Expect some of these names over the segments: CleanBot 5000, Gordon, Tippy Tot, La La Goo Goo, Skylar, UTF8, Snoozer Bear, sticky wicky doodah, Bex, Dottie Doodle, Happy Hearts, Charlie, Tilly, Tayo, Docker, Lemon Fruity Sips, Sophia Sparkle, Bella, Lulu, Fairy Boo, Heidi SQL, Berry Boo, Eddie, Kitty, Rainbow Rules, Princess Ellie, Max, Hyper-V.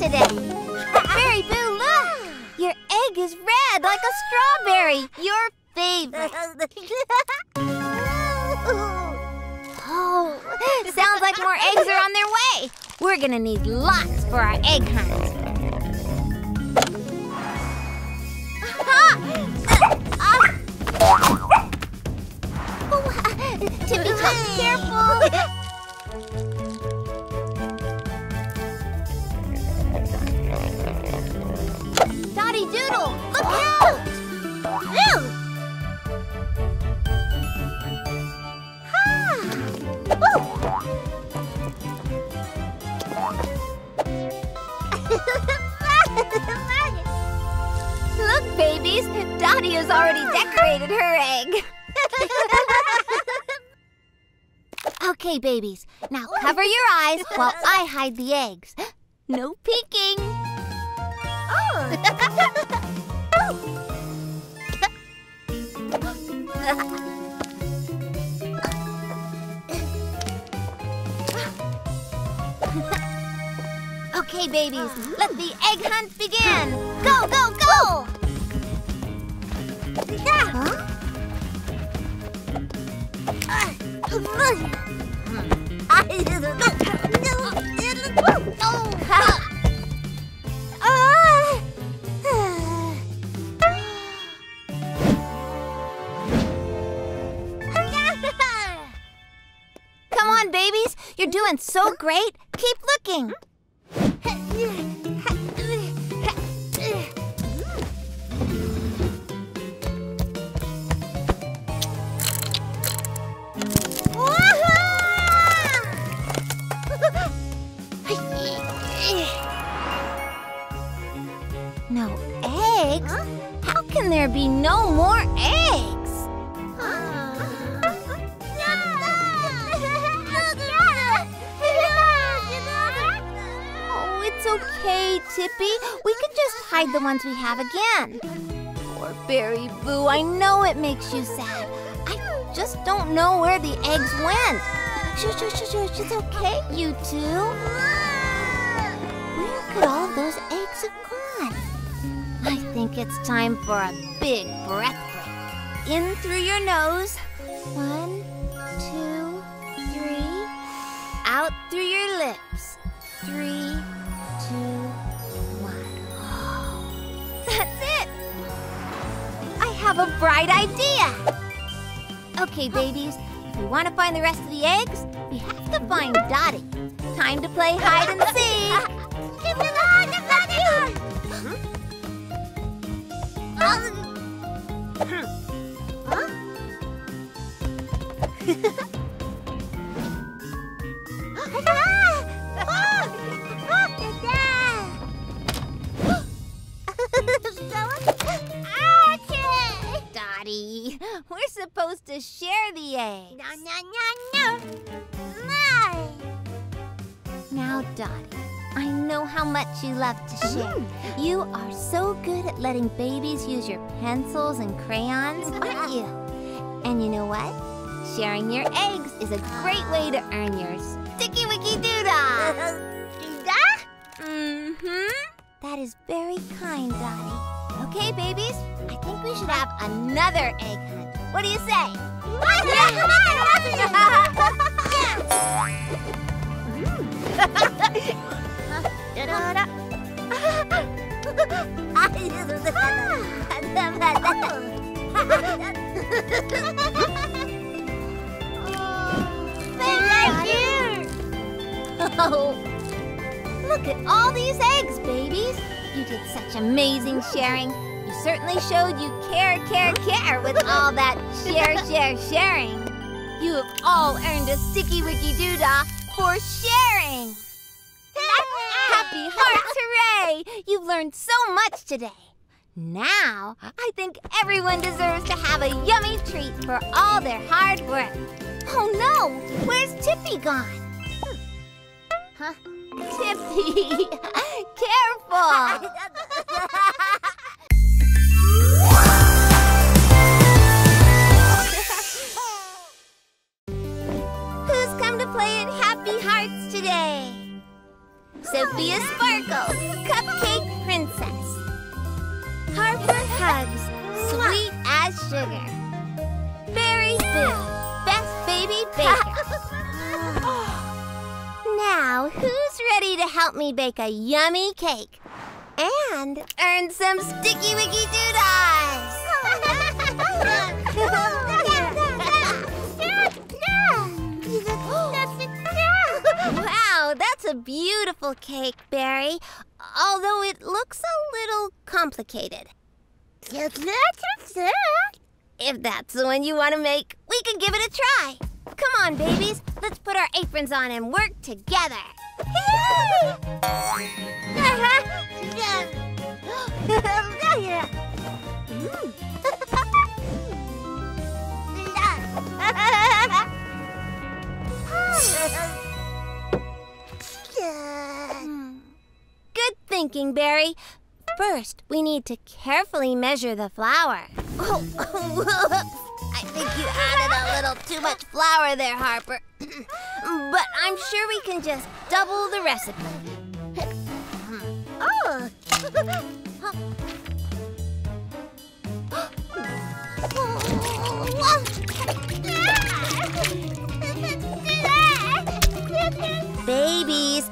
today. Fairy Boo, look! Your egg is red like a strawberry. Your favorite. Oh, sounds like more eggs are on their way. We're gonna need lots for our egg hunt. Tippy-Top, careful! Dottie Doodle, look out! Ew! Ha! Look, babies, Dottie has already decorated her egg. Okay, babies, now cover your eyes while I hide the eggs. No peeking. Okay, babies, let the egg hunt begin. Go, go, go! Huh? Come on, babies, you're doing so great. Keep looking. No eggs? Huh? How can there be no more eggs? Oh, it's okay, Tippy. We can just hide the ones we have again. Poor Berry Boo, I know it makes you sad. I just don't know where the eggs went. Shh, it's okay, you two. Where could all of those eggs have gone? I think it's time for a big breath break. In through your nose. 1, 2, 3. Out through your lips. 3, 2, 1. Oh, that's it! I have a bright idea! Okay, babies, if we want to find the rest of the eggs, we have to find Dottie. Time to play hide and seek! Dottie, we're supposed to share the eggs. No. Now, Dottie, I know how much you love to share. You are so good at letting babies use your pencils and crayons, aren't you? And you know what? Sharing your eggs is a great way to earn your sticky wicky doodah. That is very kind, Dottie. Okay, babies, I think we should have another egg hunt. What do you say? They're right here! Oh, look at all these eggs, babies! You did such amazing sharing. You certainly showed you care with all that sharing. You have all earned a sticky wicky doodah for sharing! Happy Hearts, hooray! You've learned so much today. Now, I think everyone deserves to have a yummy treat for all their hard work. Oh no, where's Tippy gone? Huh? Tippy, careful! Who's come to play at Happy Hearts today? Sophia Sparkle, sugar. Berry Boo, best baby baker. Now, who's ready to help me bake a yummy cake? And earn some sticky wicky doodles! Wow, that's a beautiful cake, Berry. Although it looks a little complicated. If that's the one you want to make, we can give it a try. Come on, babies. Let's put our aprons on and work together. Hey! Good thinking, Berry. First, we need to carefully measure the flour. Oh, whoops. I think you added a little too much flour there, Harper. But I'm sure we can just double the recipe. Oh! Babies,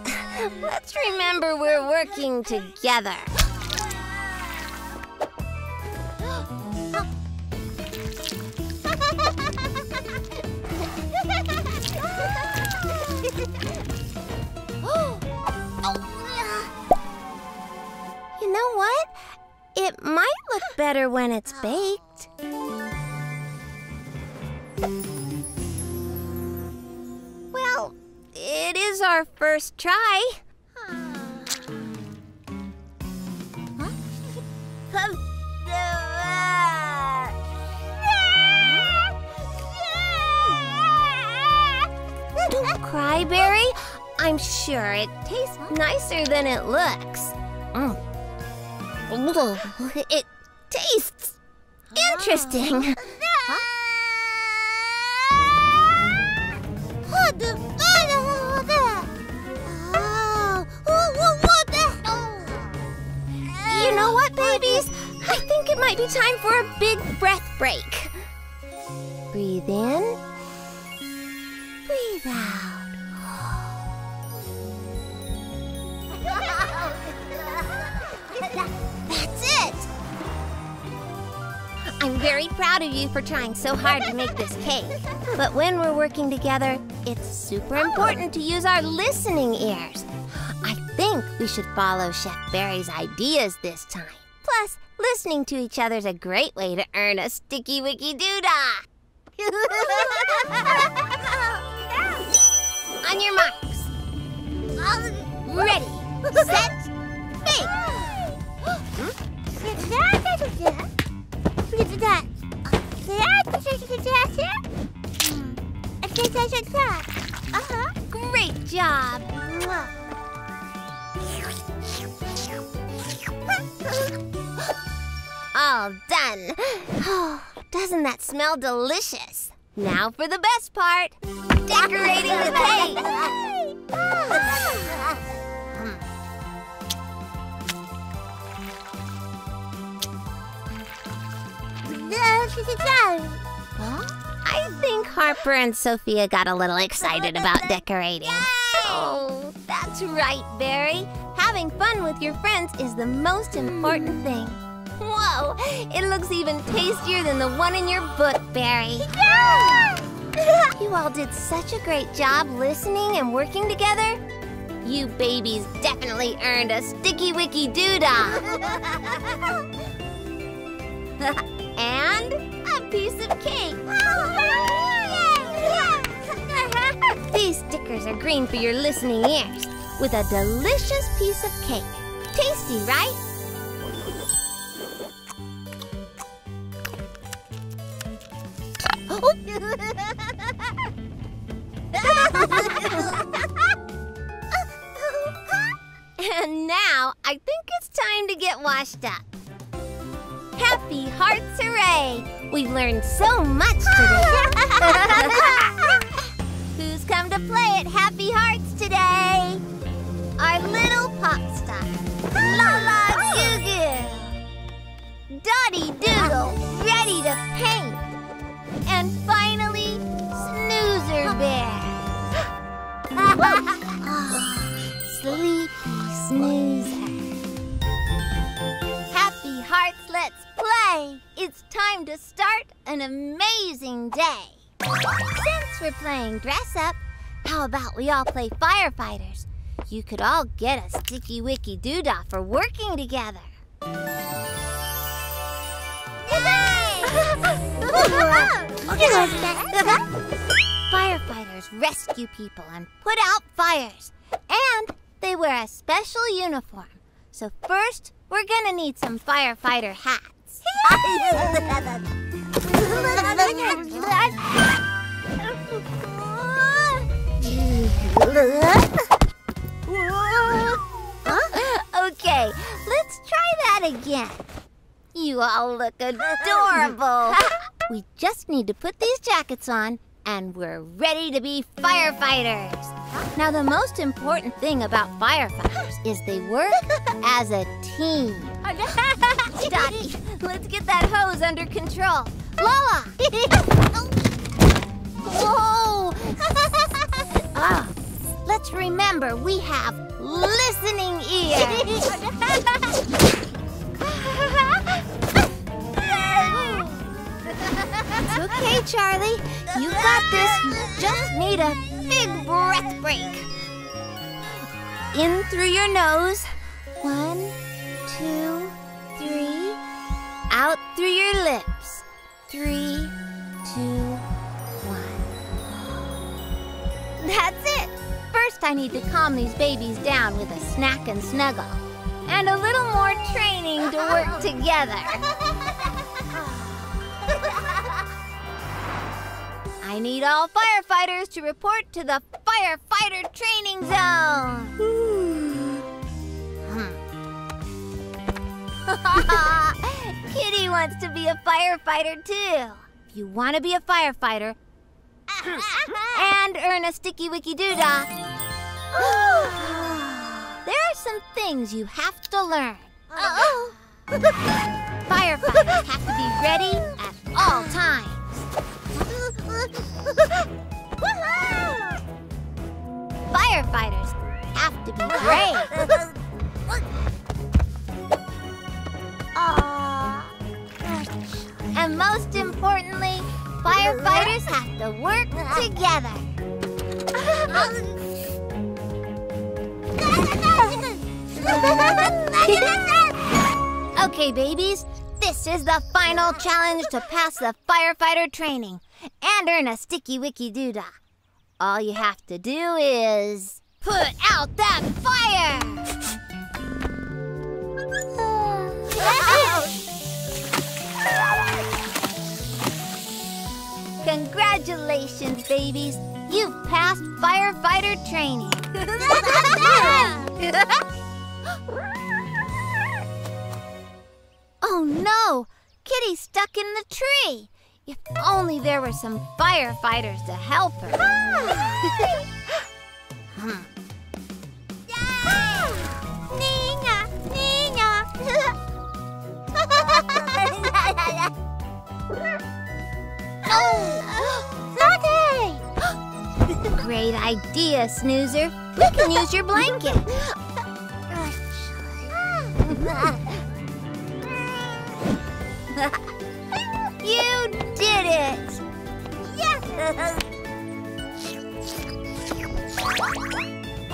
let's remember we're working together. You know what? It might look better when it's baked. Well, it is our first try. Don't cry, Berry. I'm sure it tastes nicer than it looks. It tastes interesting. You know what, babies? I think it might be time for a big breath break. Breathe in. Breathe out. That's it! I'm very proud of you for trying so hard to make this cake. But when we're working together, it's super important to use our listening ears. I think we should follow Chef Berry's ideas this time. Plus, listening to each other's a great way to earn a sticky wicky doodah. On your marks. Ready, set, bake. Great job. All done. Doesn't that smell delicious? Now for the best part. Decorating the cake! I think Harper and Sophia got a little excited about decorating. Oh, that's right, Berry. Having fun with your friends is the most important thing. Whoa, it looks even tastier than the one in your book, Berry. You all did such a great job listening and working together. You babies definitely earned a sticky wicky doodah. And a piece of cake. These stickers are green for your listening ears with a delicious piece of cake. Tasty, right? And now, I think it's time to get washed up. Happy Hearts Hooray! We've learned so much today. Who's come to play at Happy Hearts today? Our little pop star, La La Goo Goo. Dottie Doodle, ready to paint. And finally, Snoozer Bear. Oh, sleepy Snoozer. Happy Hearts, let's play. It's time to start an amazing day. Since we're playing dress up, how about we all play firefighters? You could all get a sticky wicky doodah for working together. Firefighters rescue people and put out fires. And they wear a special uniform. So first, we're gonna need some firefighter hats. Okay, let's try that again. You all look adorable. We just need to put these jackets on, and we're ready to be firefighters. Now, the most important thing about firefighters is they work as a team. Dottie, let's get that hose under control. Lola! Whoa! Oh, let's remember we have listening ears. It's okay, Charlie. You got this. You just need a big breath break. In through your nose. 1, 2, 3. Out through your lips. 3, 2, 1. That's it. First, I need to calm these babies down with a snack and snuggle. And a little more training to work together. I need all firefighters to report to the firefighter training zone. Kitty wants to be a firefighter too. If you want to be a firefighter and earn a sticky wicky doodah, there are some things you have to learn. Uh-oh. Firefighters have to be ready at all times. Firefighters have to be brave. And most importantly, firefighters have to work together. Okay, babies, this is the final challenge to pass the firefighter training and earn a sticky wicky doodah. All you have to do is put out that fire! Congratulations, babies! You've passed firefighter training! Oh no! Kitty's stuck in the tree! If only there were some firefighters to help her. Nina! Nina! Oh! Great idea, Snoozer. We can use your blanket. You did it!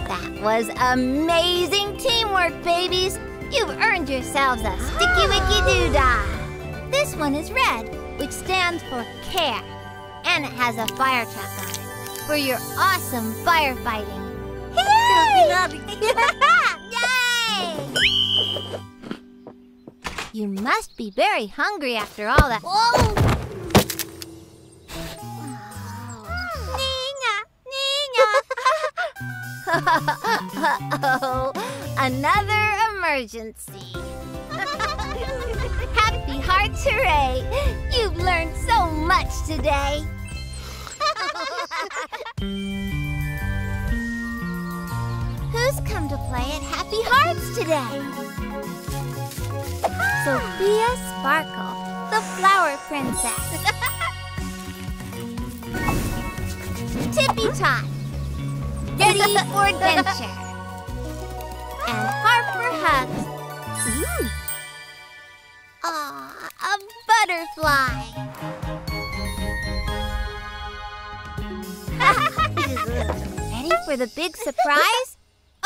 That was amazing teamwork, babies! You've earned yourselves a sticky wicky doodah! This one is red, which stands for care, and it has a fire truck on it for your awesome firefighting. Yay! Yay! You must be very hungry after all that. Whoa! Nina! Nina! Uh-oh. Another emergency. Happy Hearts, hooray! You've learned so much today. Who's come to play at Happy Hearts today? Sophia Sparkle, the flower princess. Tippy Tot, ready for adventure, and Harper Hugs. Ooh. Aw, a butterfly. Ready for the big surprise?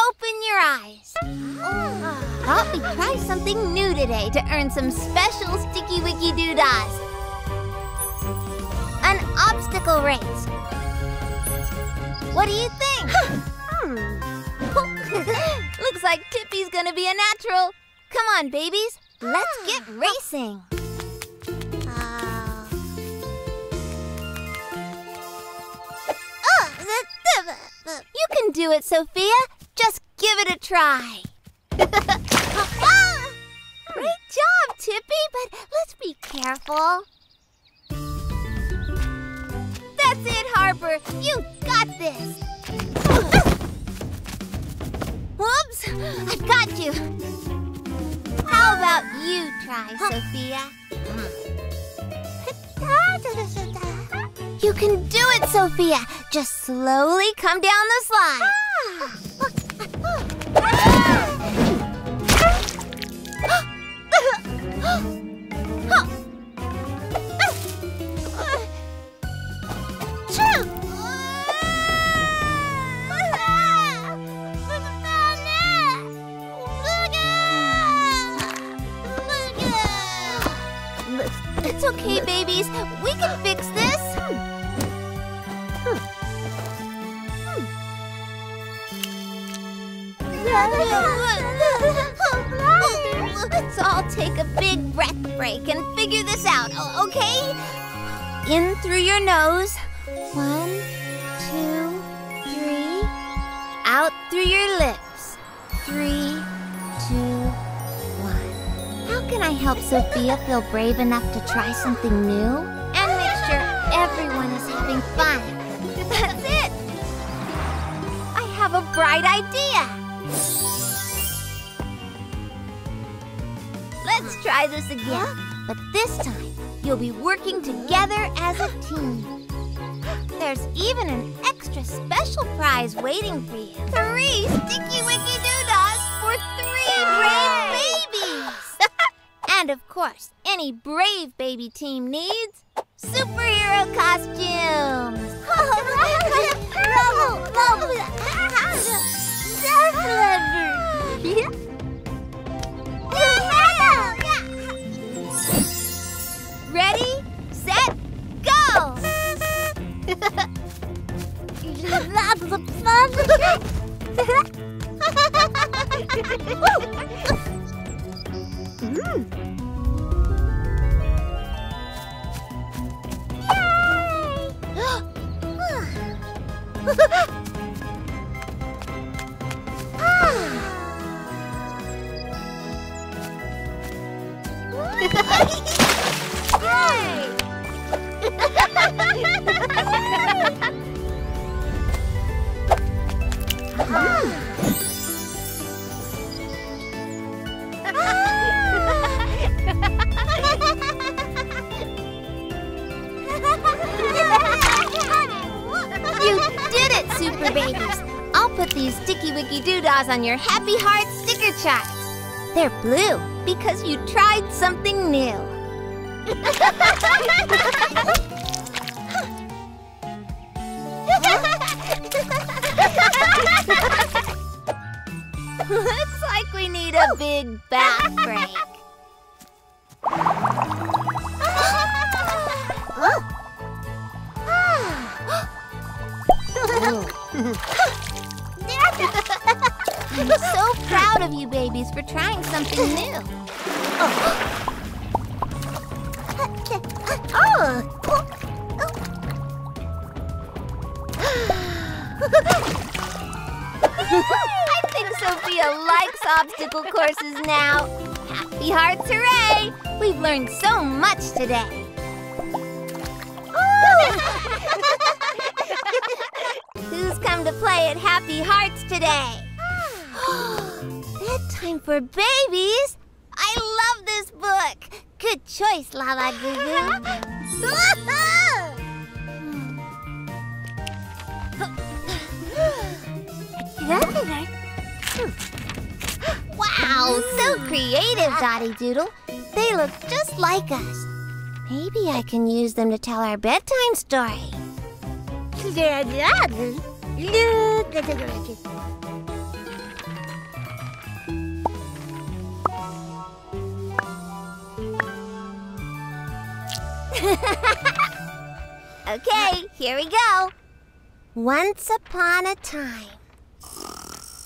Open your eyes. Thought we'd try something new today to earn some special sticky wicky doodahs. An obstacle race. What do you think? Looks like Tippy's gonna be a natural. Come on, babies. Let's get racing. You can do it, Sophia. Just give it a try. Great job, Tippy, but let's be careful. That's it, Harper. You got this. Whoops, I've got you. How about you try, Sophia? You can do it, Sophia. Just slowly come down the slide. It's okay, babies. We can fix this. Let's all take a big breath break and figure this out, okay? In through your nose. 1, 2, 3. Out through your lips. 3, 2, 1. How can I help Sophia feel brave enough to try something new? And make sure everyone is having fun. That's it! I have a bright idea! Let's try this again, but this time you'll be working together as a team. There's even an extra special prize waiting for you. 3 sticky wicky doodahs for 3 brave babies! And of course, any brave baby team needs superhero costumes! Ready, set, go! Yay! You did it, Super Babies! I'll put these sticky wicky doodahs on your Happy Hearts sticker charts. They're blue because you tried something new. Looks like we need a big bath break. I'm so proud of you babies for trying something new. I think Sophia likes obstacle courses now. Happy Hearts, hooray! We've learned so much today. Who's come to play at Happy Hearts today? Bedtime for babies? I love this book. Good choice, La La Goo Goo. Wow, so creative, Dottie Doodle. They look just like us. Maybe I can use them to tell our bedtime story. Okay, here we go. Once upon a time.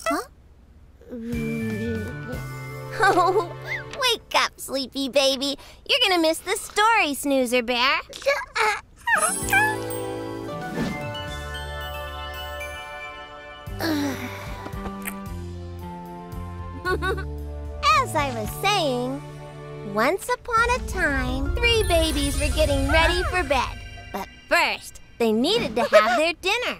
Huh? Oh, wake up, sleepy baby. You're gonna miss the story, Snoozer Bear. As I was saying, once upon a time, three babies were getting ready for bed. But first, they needed to have their dinner.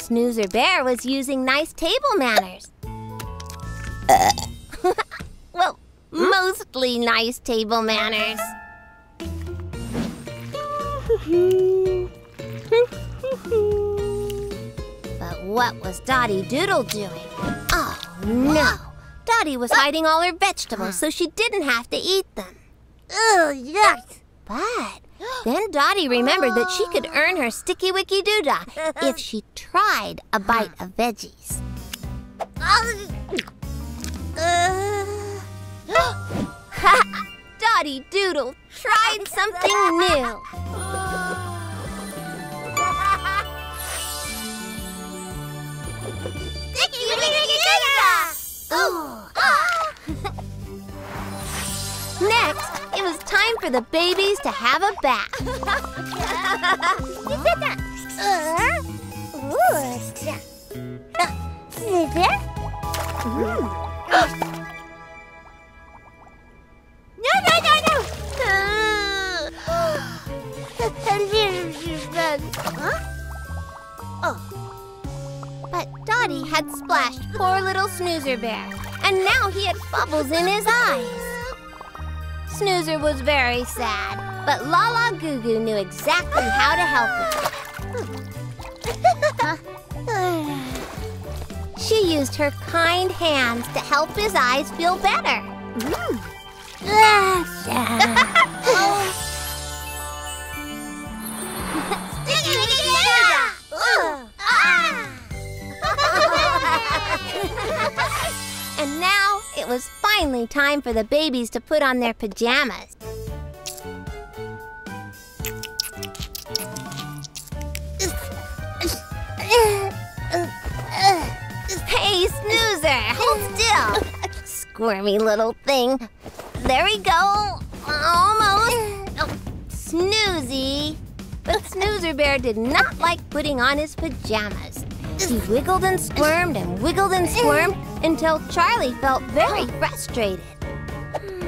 Snoozer Bear was using nice table manners. Well, mostly nice table manners. But what was Dottie Doodle doing? Oh, no. Dottie was hiding all her vegetables so she didn't have to eat them. Oh, yuck. But then Dottie remembered that she could earn her sticky wicky doodah if she tried a bite of veggies. Dottie Doodle tried something new. Sticky wicky doodah! Next, it was time for the babies to have a bath. But Dottie had splashed poor little Snoozer Bear, and now he had bubbles in his eyes. Snoozer was very sad, but La La Goo Goo knew exactly how to help him. She used her kind hands to help his eyes feel better. And now it was finally time for the babies to put on their pajamas. Hey, Snoozer, hold still. Squirmy little thing. There we go. Almost. Oh, snoozy. But Snoozer Bear did not like putting on his pajamas. He wiggled and squirmed and wiggled and squirmed until Charlie felt very frustrated.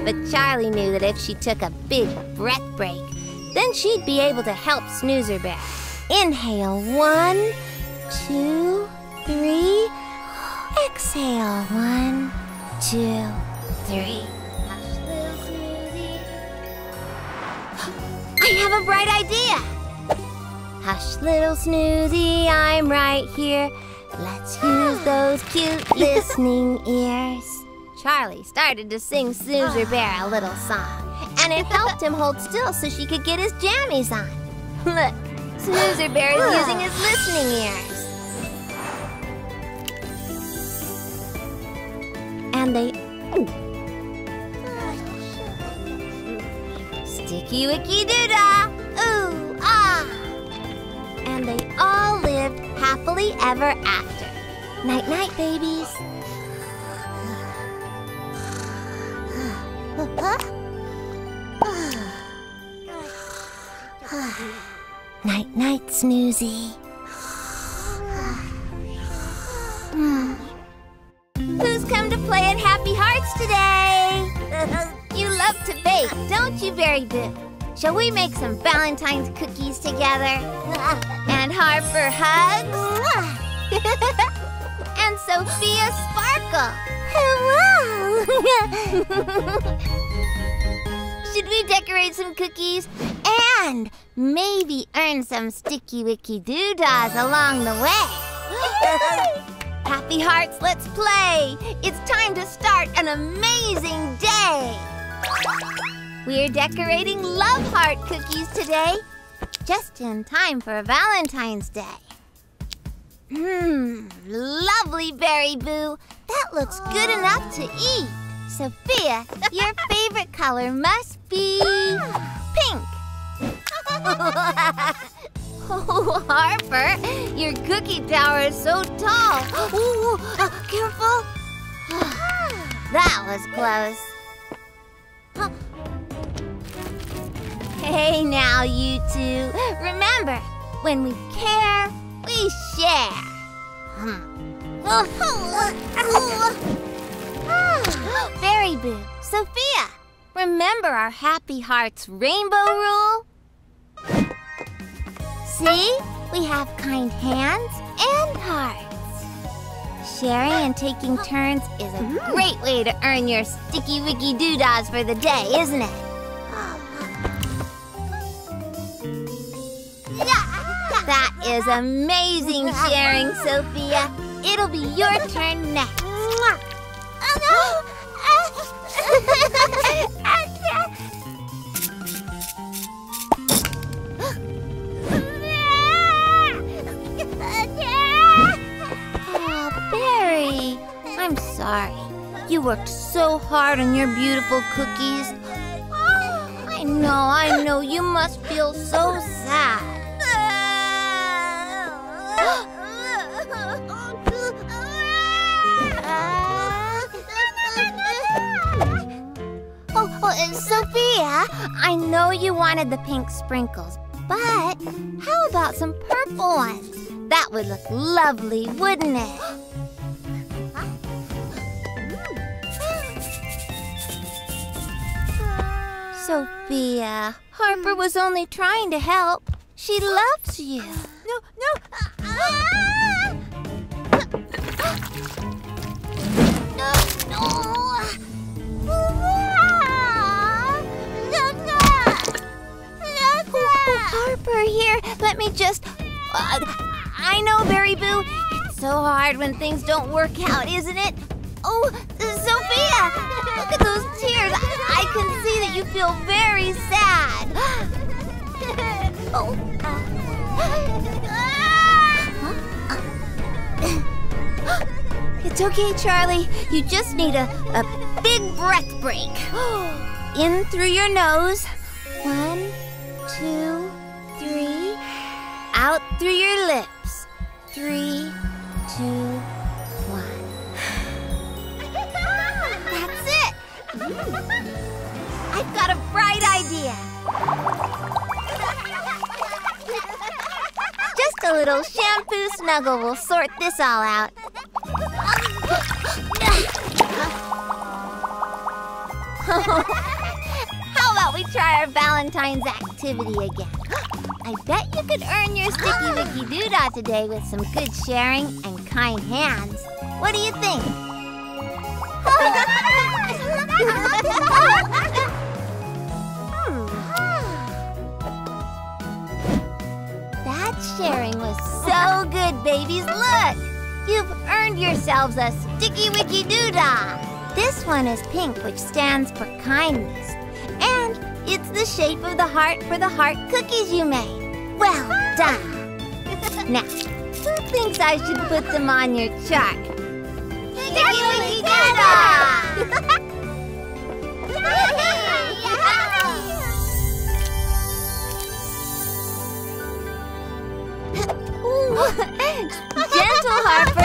But Charlie knew that if she took a big breath break, then she'd be able to help Snoozer Bear. Inhale, 1, 2, 3. Exhale, 1, 2, 3. I have a bright idea. Hush, little Snoozy, I'm right here. Let's use those cute listening ears. Charlie started to sing Snoozer Bear a little song, and it helped him hold still so she could get his jammies on. Look, Snoozer Bear is using his listening ears. And they... Sticky wicky doodah! Ooh, ah! And they all lived happily ever after. Night-night, babies. Night-night, Snoozy. Who's come to play at Happy Hearts today? You love to bake, don't you, Berry Boo? Shall we make some Valentine's cookies together? And Harper Hugs? And Sophia Sparkle? Wow! Should we decorate some cookies? And maybe earn some sticky-wicky doodahs along the way. Happy Hearts, let's play! It's time to start an amazing day! We're decorating Love Heart cookies today, just in time for Valentine's Day. Mmm, lovely Berry Boo. That looks good enough to eat. Sophia, your favorite color must be pink. Oh, Harper, your cookie tower is so tall. Ooh, careful. That was close. Hey now, you two. Remember, when we care, we share. Fairy Boo, Sophia, remember our Happy Hearts rainbow rule? See, we have kind hands and hearts. Sharing and taking turns is a great way to earn your sticky wicky doodahs for the day, isn't it? That is amazing sharing, Sophia. It'll be your turn next. Oh, Berry, I'm sorry. You worked so hard on your beautiful cookies. I know. You must feel so sad. Sophia, I know you wanted the pink sprinkles, but how about some purple ones? That would look lovely, wouldn't it? Sophia, Harper was only trying to help. She loves you. Harper, here, let me just... I know, Berry Boo, it's so hard when things don't work out, isn't it? Oh, Sophia, look at those tears. I can see that you feel very sad. It's okay, Charlie. You just need a big breath break. In through your nose. 1, 2, 3. Out through your lips. 3, 2, 1. That's it. I've got a bright idea. Just a little shampoo snuggle will sort this all out. How about we try our Valentine's activity again? I bet you could earn your sticky wicky doodah today with some good sharing and kind hands. What do you think? That sharing was so good, babies. Look! You've earned yourselves a sticky wicky doodah. This one is pink, which stands for kindness. And it's the shape of the heart for the heart cookies you made. Well done. Now, who thinks I should put them on your chart? Gentle, Harper.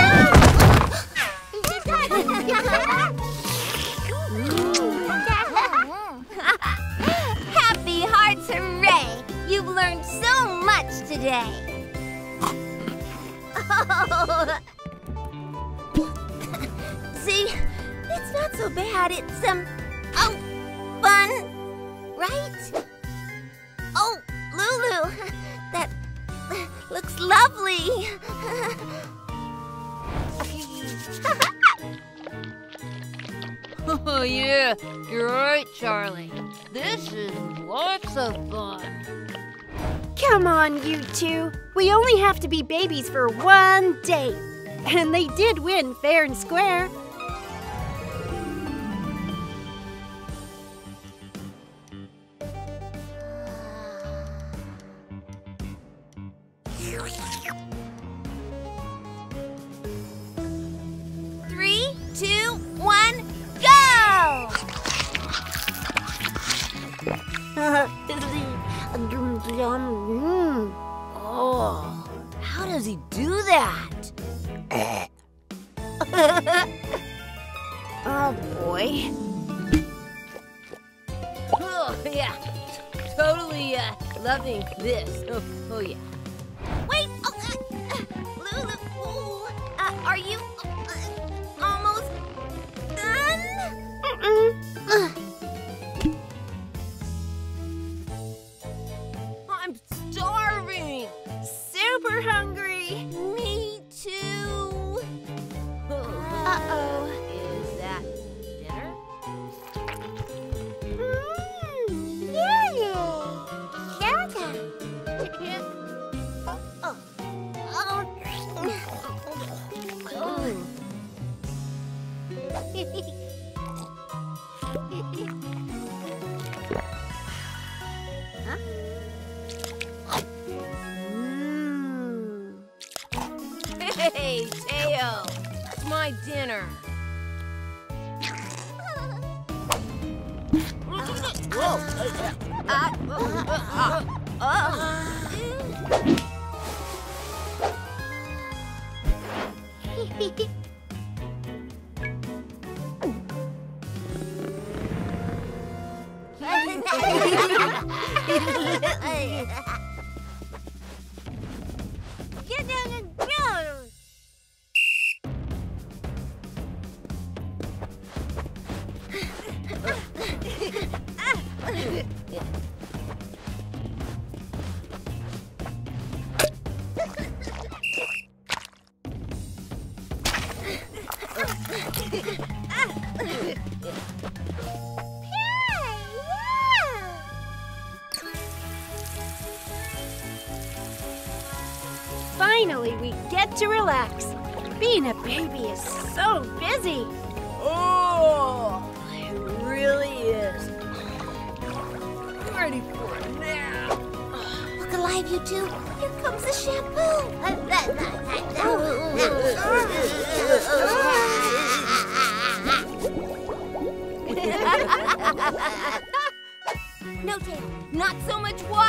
Learned so much today. See, it's not so bad. It's fun, right? Oh, Lulu, that looks lovely. Oh, yeah, you're right, Charlie. This is lots of fun. Come on, you two. We only have to be babies for one day. And they did win fair and square. Oh, how does he do that? Oh, boy. Oh, yeah. Totally loving this. Oh, yeah. Wait. Lulu, are you almost done? Super hungry. Me too. Uh-oh. Is that dinner? Mmm. Yay. Yay. Oh. Huh? Hey, Tayo, it's my dinner. Whoa. Get down and go! Finally, we get to relax. Being a baby is so busy. Oh, it really is. I'm ready for it now. Look alive, you two. Here comes the shampoo. No, Tail, not so much water.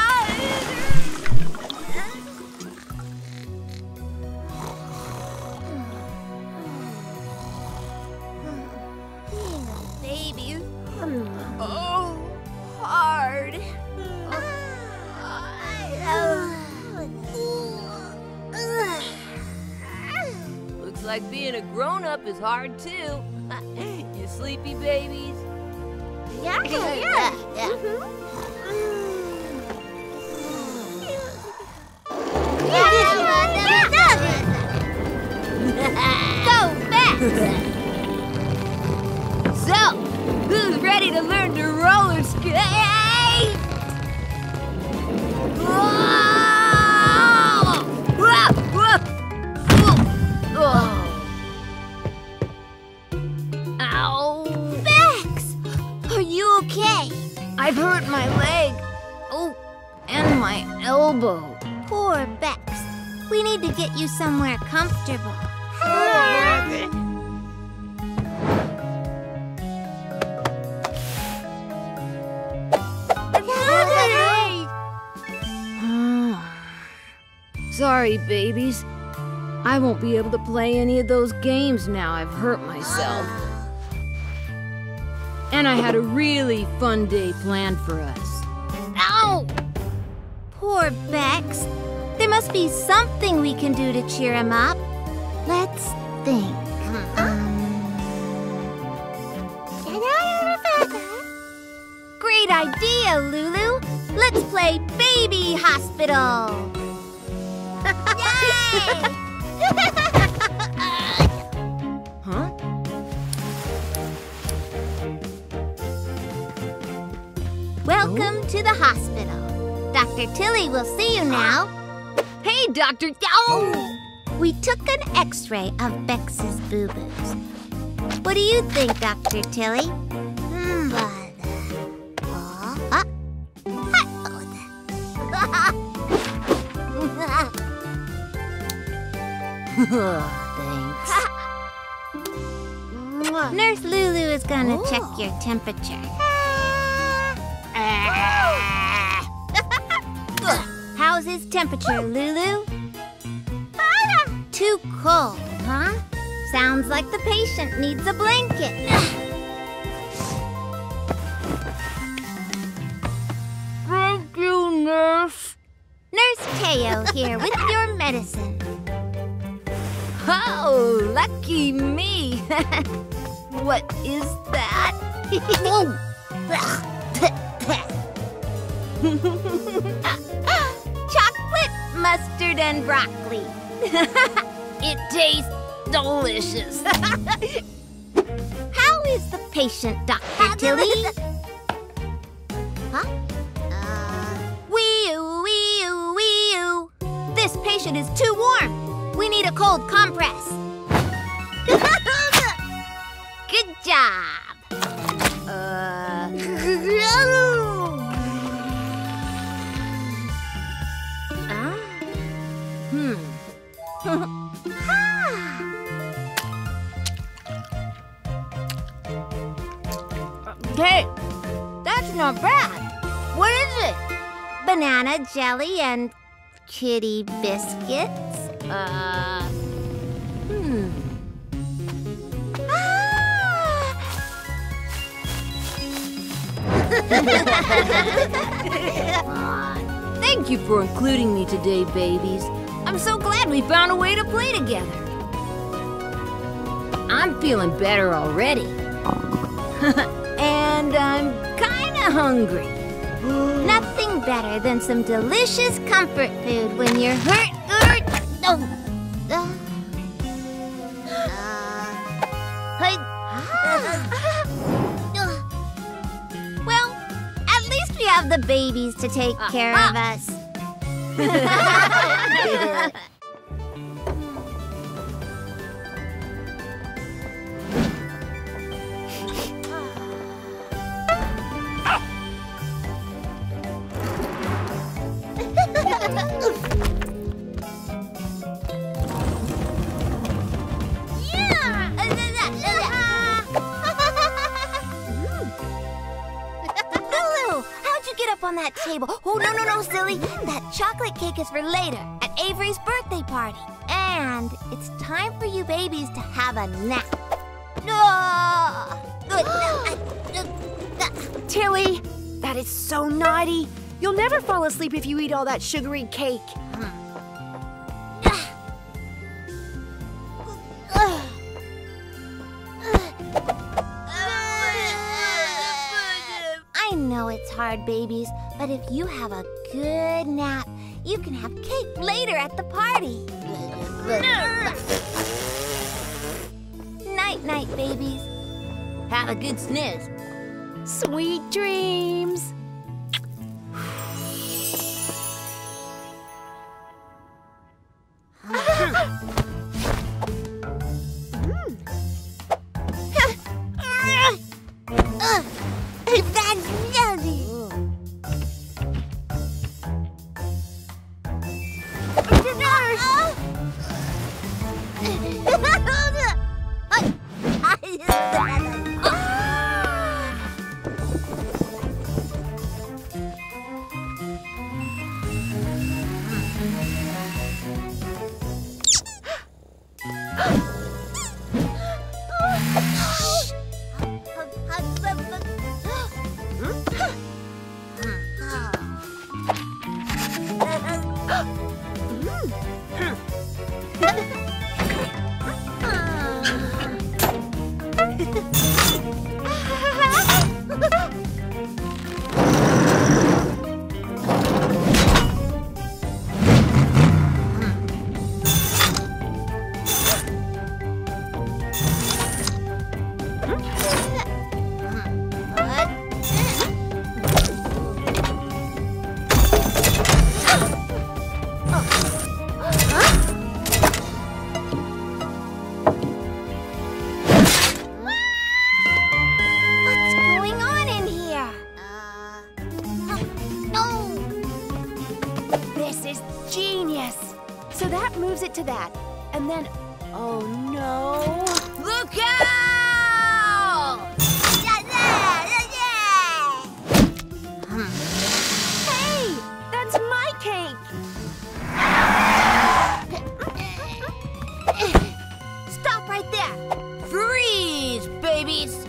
Like being a grown-up is hard, too. You sleepy babies? Yeah, yeah. Go back! So, who's ready to learn to roller skate? Whoa! Whoa! Whoa! Whoa! Bex! Are you okay? I've hurt my leg. Oh, and my elbow. Poor Bex. We need to get you somewhere comfortable. Sorry, babies. I won't be able to play any of those games now. I've hurt myself. And I had a really fun day planned for us. Ow! Poor Bex. There must be something we can do to cheer him up. Let's think. Great idea, Lulu. Let's play Baby Hospital. Yay! Huh? to the hospital. Dr. Tilly will see you now. Hey, Dr. Ow! We took an x-ray of Bex's boo-boos. What do you think, Dr. Tilly? Thanks. Nurse Lulu is gonna check your temperature. How's his temperature, Lulu? Too cold, huh? Sounds like the patient needs a blanket. Thank you, Nurse. Nurse Tayo here with your medicine. Oh, lucky me. What is that? Chocolate, mustard, and broccoli. It tastes delicious. How is the patient, Dr. Tilly? Huh? Wee-oo, wee-oo, wee-oo. This patient is too warm. We need a cold compress. Good job. Hey, that's not bad. What is it? Banana jelly and kitty biscuits. Thank you for including me today, babies. I'm so glad we found a way to play together. I'm feeling better already. And I'm kinda hungry. Nothing better than some delicious comfort food when you're hurt or... Well, at least we have the babies to take care of us. On that table. Oh, no, no, no, silly. That chocolate cake is for later at Avery's birthday party. And it's time for you babies to have a nap. No. Tilly, that is so naughty. You'll never fall asleep if you eat all that sugary cake. It's hard, babies, but if you have a good nap, you can have cake later at the party. Night-night, babies. Have a good snooze. Sweet dreams. Genius. So that moves it to that. And then, oh no. Look out! Hey, that's my cake. Stop right there. Freeze, babies.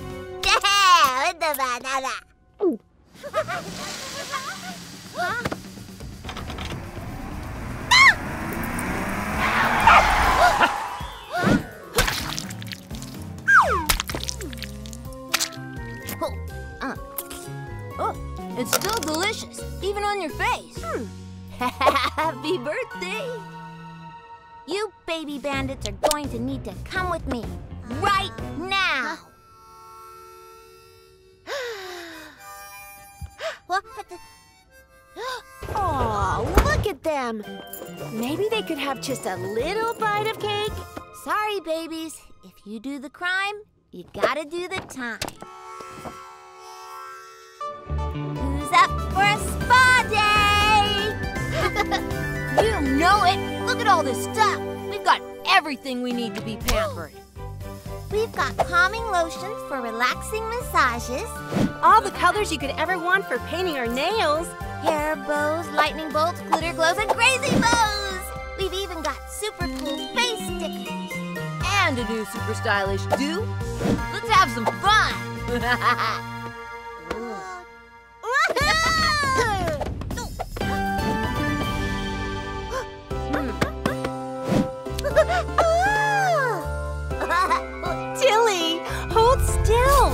Huh? Oh, it's still delicious, even on your face. Happy birthday! You baby bandits are going to need to come with me right now. What? Oh, look at them. Maybe they could have just a little bite of cake. Sorry, babies. If you do the crime, you gotta do the time. Who's up for a spa day? You know it. Look at all this stuff. We've got everything we need to be pampered. We've got calming lotions for relaxing massages. All the colors you could ever want for painting our nails. Hair bows, lightning bolts, glitter glows, and crazy bows. We've even got super cool face stickers. And a new super stylish do. Let's have some fun. Tilly, hold still.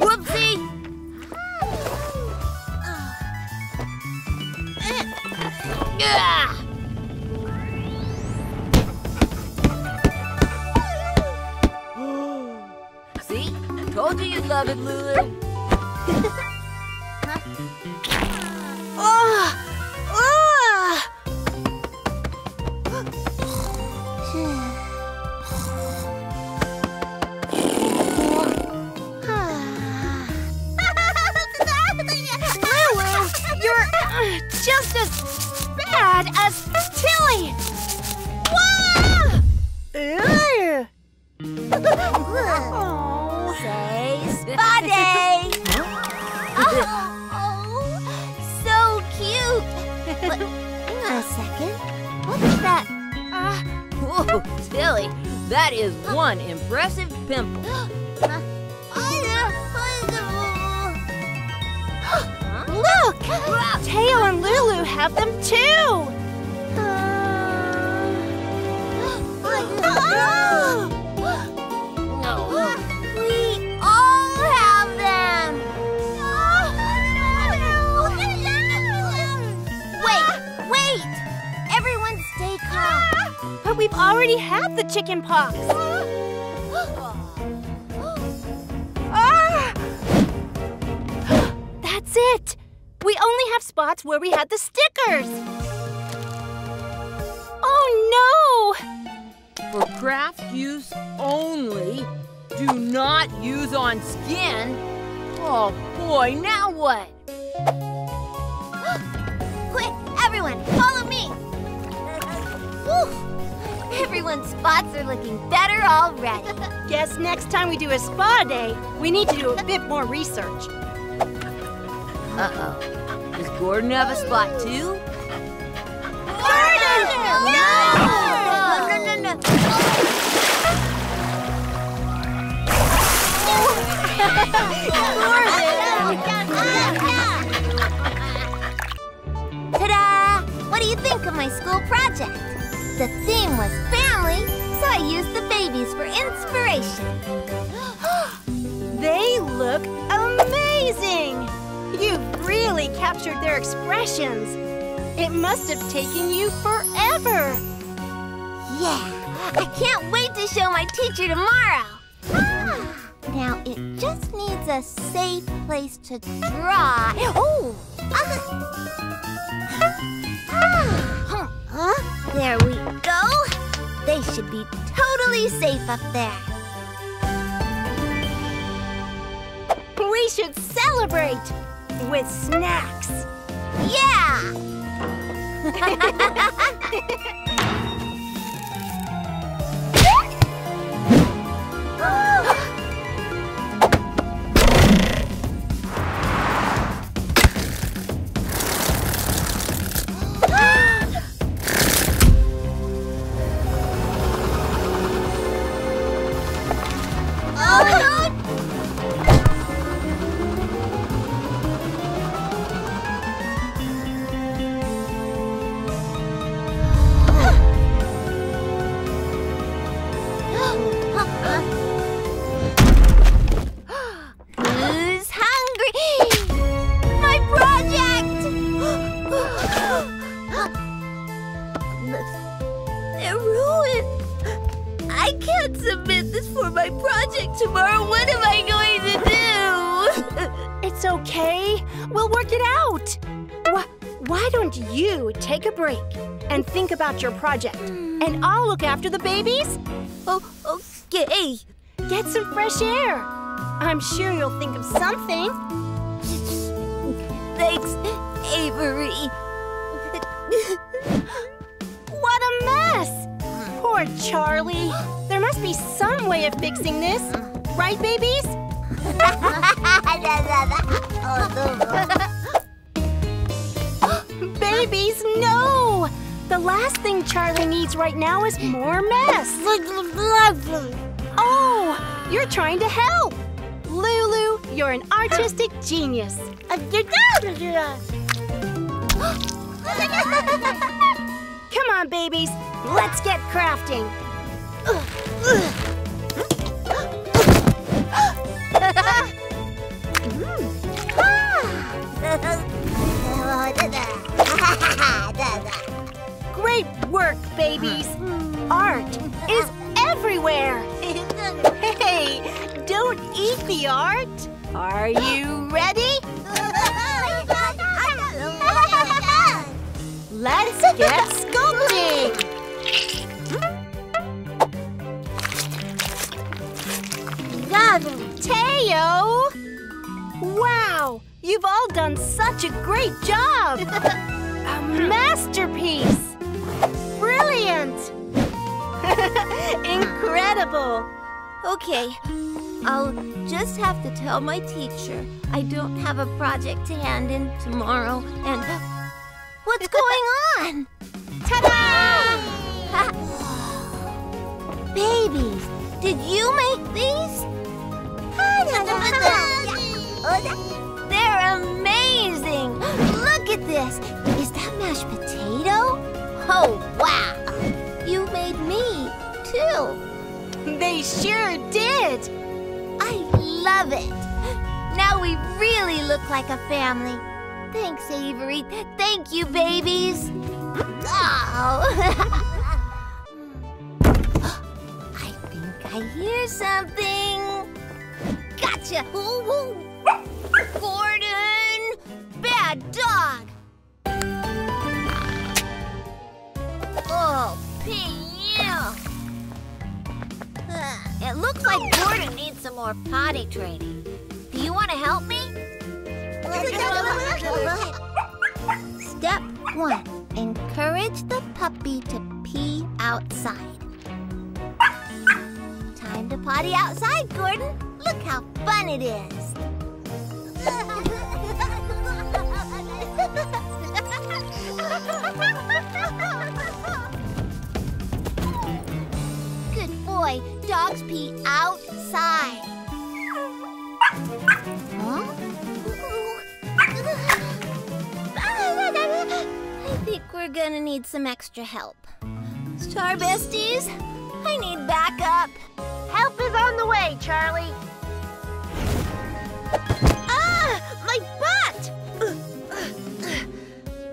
Whoopsie! See? I told you you'd love it, Lulu. Just as bad as Tilly! Whoa! Oh. Say spa day! So cute! But, hang on a second. What is that? Whoa, Tilly, that is one impressive pimple. Look! Tayo and Lulu have them too! No! We all have them! Wait! Wait! Everyone stay calm! But we've already had the chicken pox! That's it! We only have spots where we had the stickers! Oh no! For craft use only, do not use on skin. Oh boy, now what? Quick, everyone, follow me! Whew. Everyone's spots are looking better already. Guess next time we do a spa day, we need to do a bit more research. Uh-oh. Does Gordon have a spot, too? Gordon! No! No, no, no, no. Gordon! Ta-da! What do you think of my school project? The theme was family, so I used the babies for inspiration. They look amazing! You've really captured their expressions. It must have taken you forever. Yeah, I can't wait to show my teacher tomorrow. Ah, now it just needs a safe place to dry. Oh! There we go. They should be totally safe up there. should celebrate with snacks. Yeah! About your project, and I'll look after the babies. Oh, okay. Get some fresh air. I'm sure you'll think of something. Thanks, Avery. What a mess! Poor Charlie. There must be some way of fixing this, right, babies? Babies, no! The last thing Charlie needs right now is more mess. Oh, you're trying to help. Lulu, you're an artistic genius. Come on, babies. Let's get crafting. Great work, babies! Art is everywhere! Hey, don't eat the art! Are you ready? Let's get sculpting! Tayo! Wow! You've all done such a great job! A masterpiece! Brilliant! Incredible! Okay, I'll just have to tell my teacher I don't have a project to hand in tomorrow and... What's going on? Ta-da! Babies, did you make these? They're amazing! Look at this! Is that mashed potato? Oh, wow! You made me, too! They sure did! I love it! Now we really look like a family. Thanks, Avery. Thank you, babies! Oh! I think I hear something! Gotcha! Gordon! Bad dog! Oh, it looks like Gordon needs some more potty training. Do you want to help me? Step 1. Encourage the puppy to pee outside. Time to potty outside, Gordon. Look how fun it is. Boy, dogs pee outside. Huh? I think we're gonna need some extra help. Star besties, I need backup. Help is on the way, Charlie. Ah, my butt!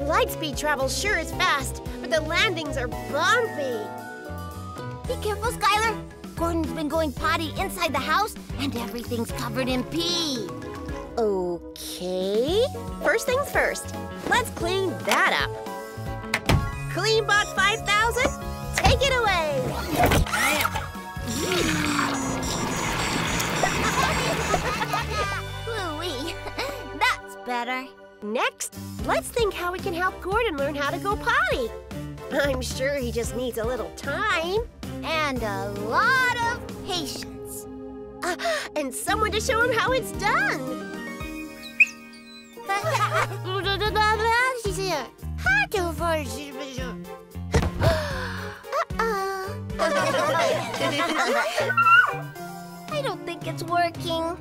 Light speed travel sure is fast, but the landings are bumpy. Be careful, Skylar. Gordon's been going potty inside the house, and everything's covered in pee. Okay. First things first. Let's clean that up. CleanBot 5000, take it away. Louie, better. Next, let's think how we can help Gordon learn how to go potty. I'm sure he just needs a little time. And a lot of patience. And someone to show him how it's done. I don't think it's working.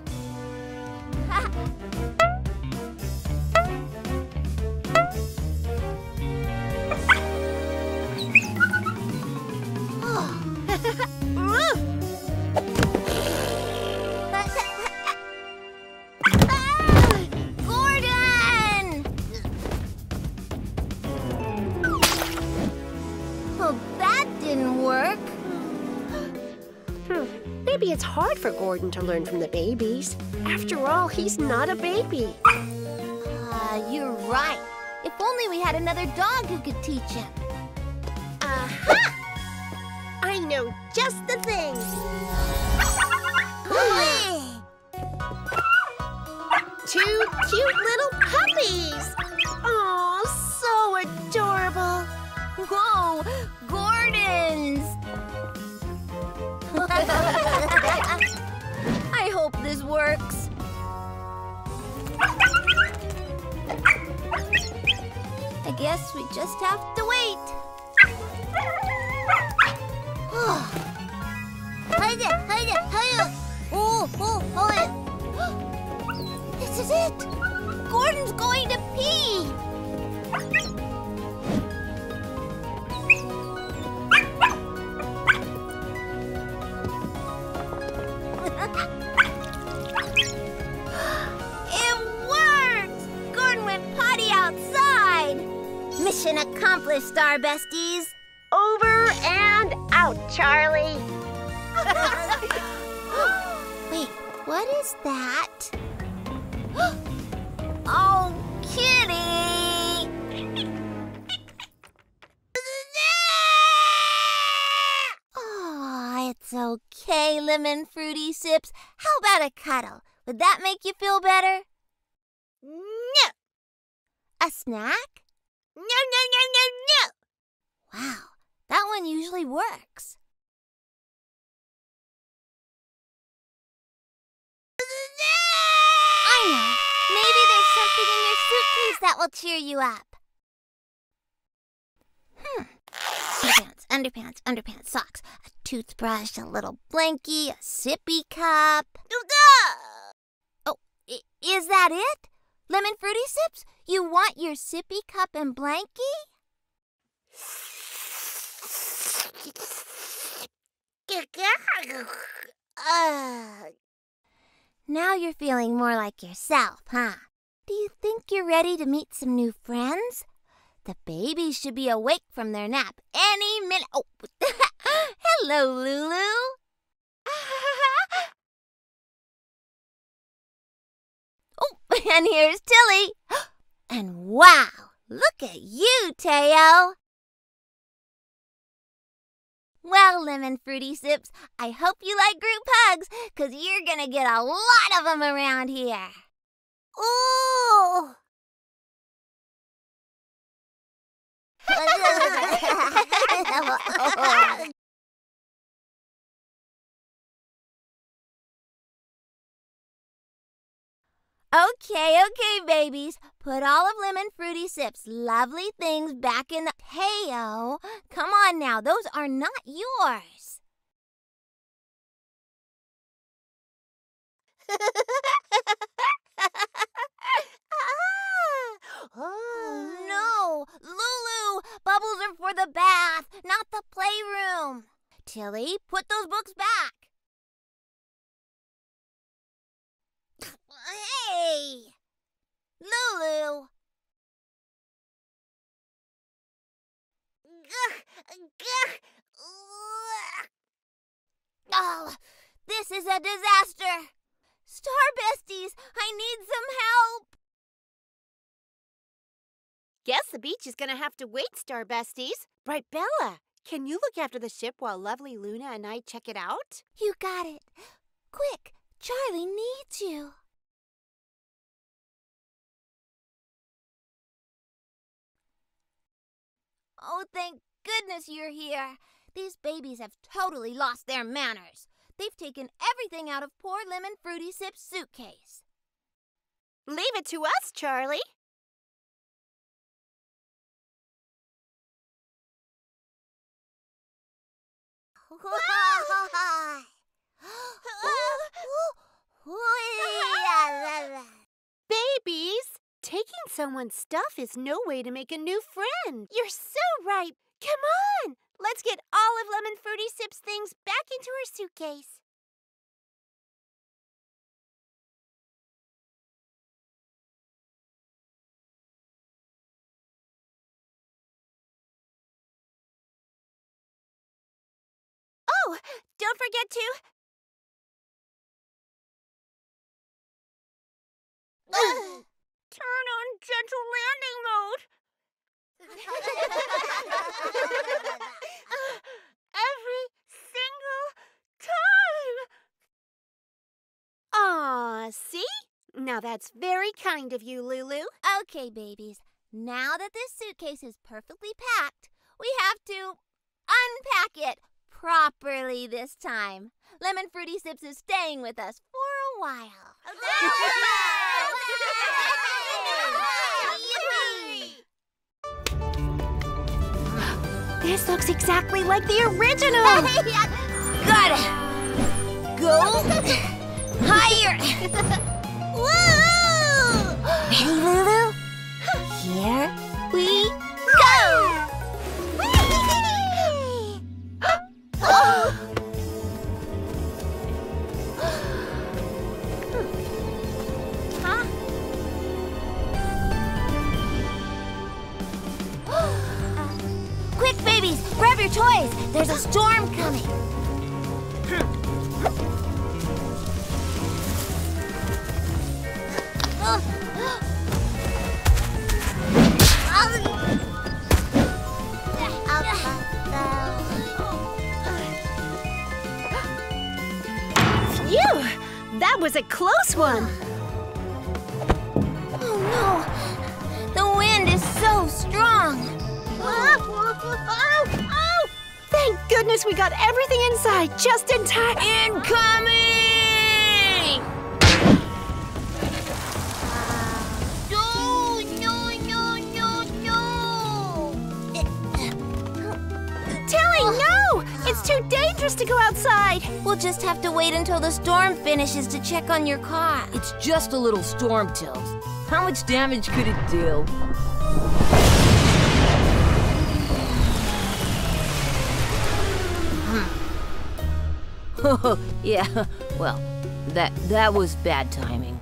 Maybe it's hard for Gordon to learn from the babies. After all, he's not a baby. You're right. If only we had another dog who could teach him. Aha! I know just the thing. Two cute little puppies. Oh, so adorable. Whoa, Gordon's. I hope this works. I guess we just have to wait. This is it. Gordon's going to pee. It worked! Gordon went potty outside! Mission accomplished, our besties. Over and out, Charlie. Wait, what is that? Oh, Kitty! It's okay, Lemon Fruity Sips. How about a cuddle? Would that make you feel better? No. A snack? No, no, no, no, no. Wow, that one usually works. I know. Maybe there's something in your suitcase that will cheer you up. Underpants, underpants, socks, a toothbrush, a little blankie, a sippy cup. Oh, is that it? Lemon Fruity Sips, you want your sippy cup and blankie? Now you're feeling more like yourself, huh? Do you think you're ready to meet some new friends? The babies should be awake from their nap any minute. Oh, hello, Lulu. Oh, and here's Tilly. And wow, look at you, Tayo. Well, Lemon Fruity Sips, I hope you like group hugs, because you're going to get a lot of them around here. Ooh. Okay, babies. Put all of Lemon Fruity Sips' lovely things back in the... Tayo, come on now. Those are not yours. Oh, no. Lulu, bubbles are for the bath, not the playroom. Tilly, put those books back. Hey! Lulu! Oh, this is a disaster. Star besties, I need some help. Guess the beach is going to have to wait, Star Besties. Right, Bella, can you look after the ship while lovely Luna and I check it out? You got it. Quick, Charlie needs you. Oh, thank goodness you're here. These babies have totally lost their manners. They've taken everything out of poor Lemon Fruity Sip's suitcase. Leave it to us, Charlie. Babies, taking someone's stuff is no way to make a new friend. You're so right. Come on, let's get all of Lemon Fruity Sip's things back into her suitcase. Oh, don't forget to... turn on gentle landing mode. Every single time. Aw, see? Now that's very kind of you, Lulu. Okay, babies. Now that this suitcase is perfectly packed, we have to unpack it. Properly this time. Lemon Fruity Sips is staying with us for a while. This looks exactly like the original. Got it. Go higher. Woo! Hey, Lulu. Here we go. Quick, babies, grab your toys. There's a storm coming. Phew! That was a close one. Oh no! The wind is so strong. Oh! Thank goodness we got everything inside just in time. Incoming! No, no, no, no, no! Tilly, no! It's too dangerous to go outside. We'll just have to wait until the storm finishes to check on your car. It's just a little storm, Tills. How much damage could it do? Oh, yeah, well, that was bad timing.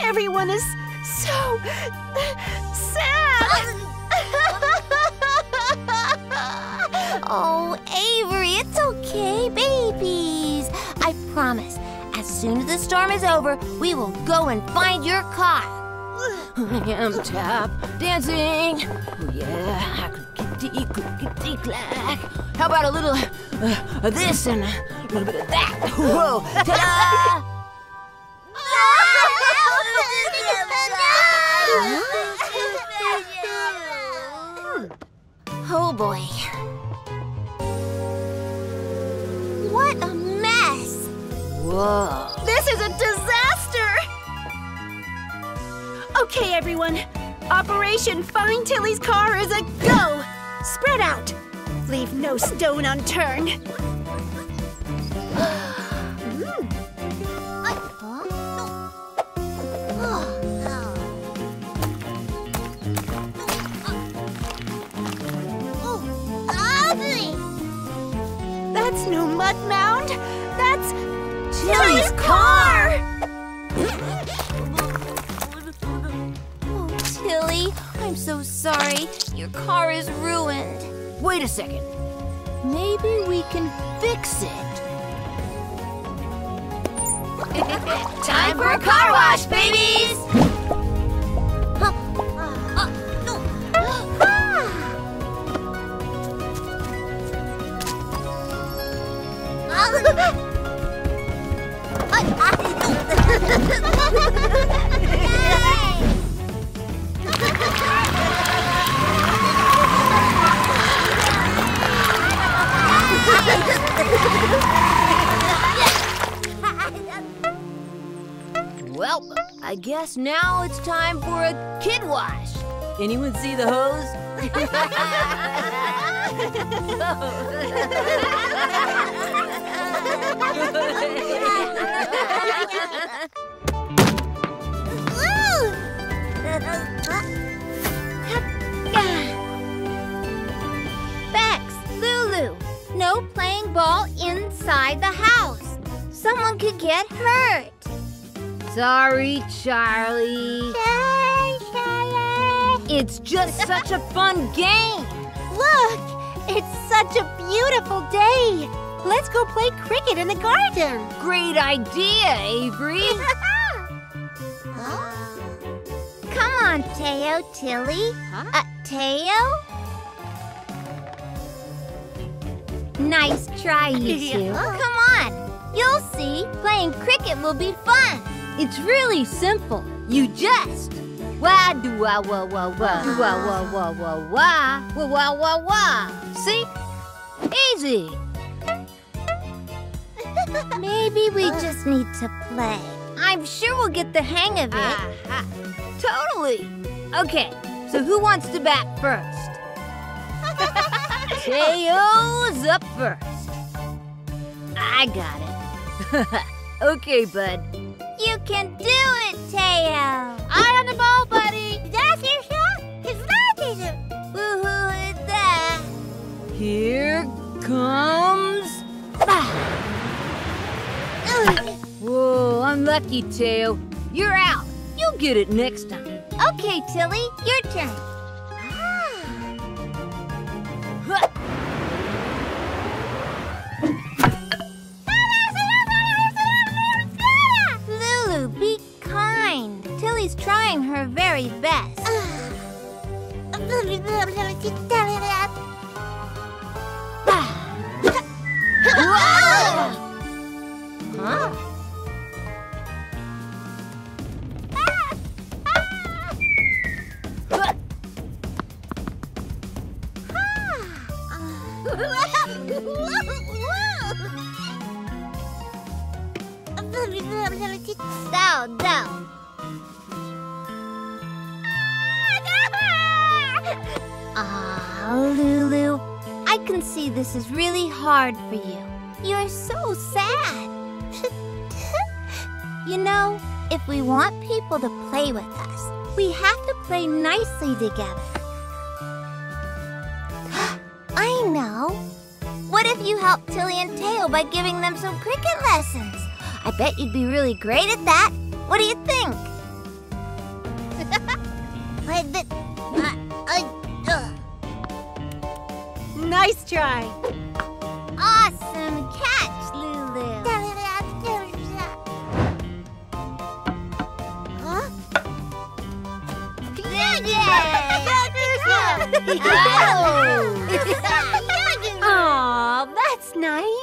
Everyone is so sad. Oh, Avery, it's okay, baby. I promise, as soon as the storm is over, we will go and find your car. I am tap dancing. Oh yeah, clickety clack. How about a little of this and a little bit of that? Whoa! Ta-da! Oh boy! What a mess! Whoa. This is a disaster! Okay, everyone. Operation Find Tilly's Car is a go! Spread out. Leave no stone unturned. That's no mud mound. That's Tilly's car. Oh, Tilly, I'm so sorry. Your car is ruined. Wait a second. Maybe we can fix it. Time for a car wash, babies. No. I guess now it's time for a kid wash. Anyone see the hose? Bex, Lulu, no playing ball inside the house. Someone could get hurt. Sorry, Charlie. It's just such a fun game. Look, it's such a beautiful day. Let's go play cricket in the garden. Great idea, Avery. Come on, Tayo, Tilly. Tayo? Nice try, you two. Come on. You'll see. Playing cricket will be fun. It's really simple. You just wah do wah wah wah wah do wah wah wah wah wah wah wah wah wah. See? Easy. Maybe we just need to play. I'm sure we'll get the hang of it. Totally. Okay, so who wants to bat first? Tayo's up first. I got it. Okay, bud. You can do it, Tayo. Eye on the ball, buddy. That's your shot. It's not easy. Woohoo, it's that. Here comes Whoa, unlucky, Tayo. You're out. You'll get it next time. Okay, Tilly, your turn. Lulu, be kind. Tilly's trying her very best. Huh? Down. Oh, Lulu, I can see this is really hard for you. You're so sad. You know, if we want people to play with us, we have to play nicely together. I know. What if you help Tilly and Tayo by giving them some cricket lessons? I bet you'd be really great at that. What do you think? Nice try. Awesome catch, Lulu. Huh? Oh. Aw, that's nice.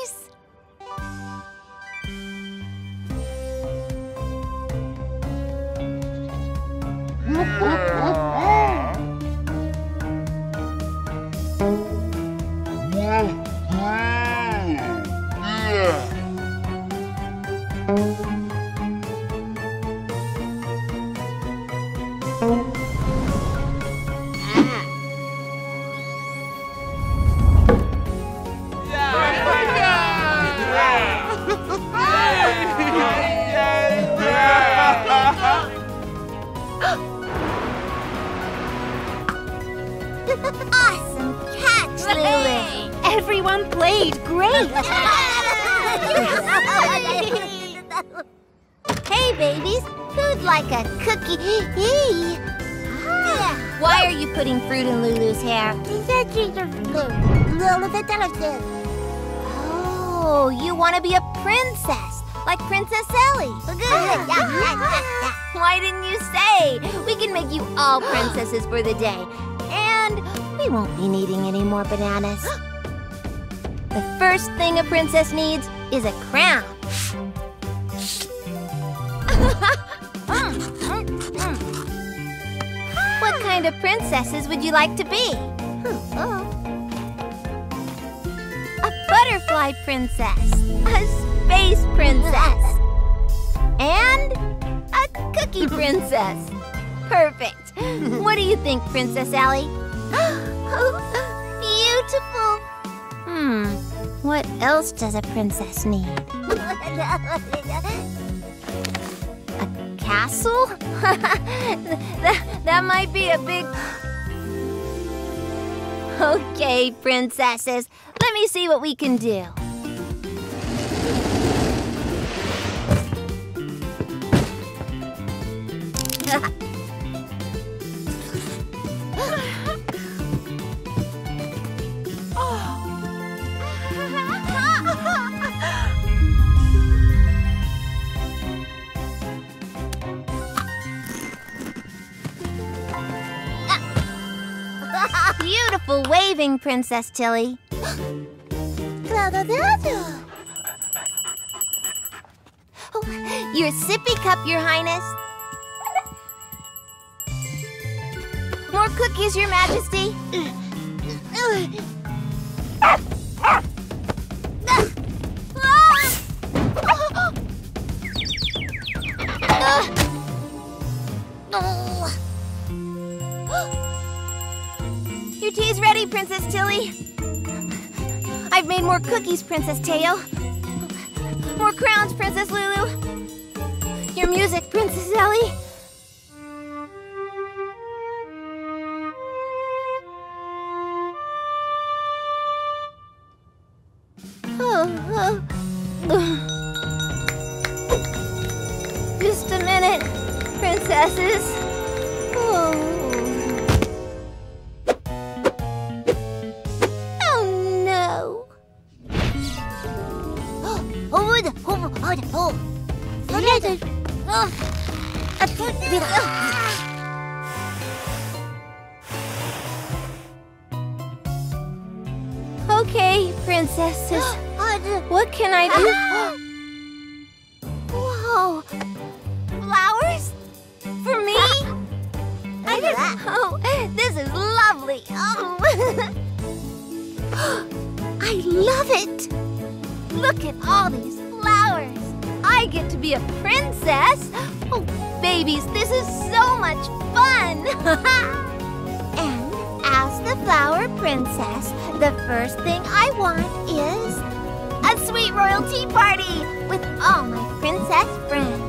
Oh, you want to be a princess, like Princess Ellie. Why didn't you say? We can make you all princesses for the day. And we won't be needing any more bananas. The first thing a princess needs is a crown. What kind of princesses would you like to be? Butterfly princess, a space princess, and a a cookie princess. Perfect. What do you think, Princess Ellie? Oh, beautiful. What else does a princess need? A castle? That might be a big... Okay, princesses. Let me see what we can do. Beautiful waving, Princess Tilly. Oh, your sippy cup, Your Highness. More cookies, Your Majesty. Your tea's ready, Princess Tilly. I've made more cookies, Princess Tayo. More crowns, Princess Lulu. Your music, Princess Ellie. Just a minute, princesses. Oh no! Okay, princesses. What can I do? Whoa! Flowers? For me? Oh, this is lovely. Oh. I love it. Look at all these flowers. I get to be a princess. Oh, babies, this is so much fun. And as the flower princess, the first thing I want is a sweet royal tea party with all my princess friends.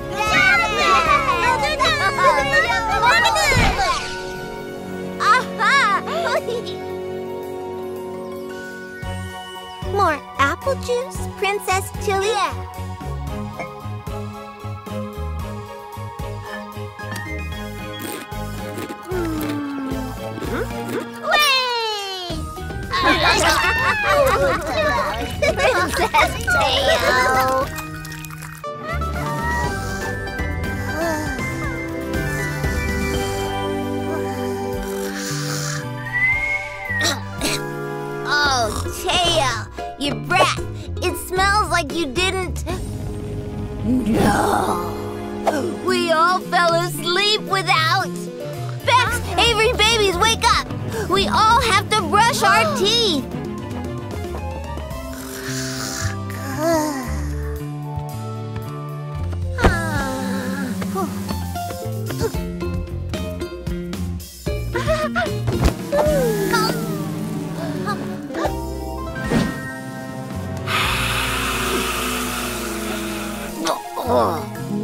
More apple juice, Princess Tilly. Princess Tayo. Oh, Tayo, you brat. It smells like you didn't... No. We all fell asleep without... Bex, Avery, babies, wake up. We all have to brush our teeth.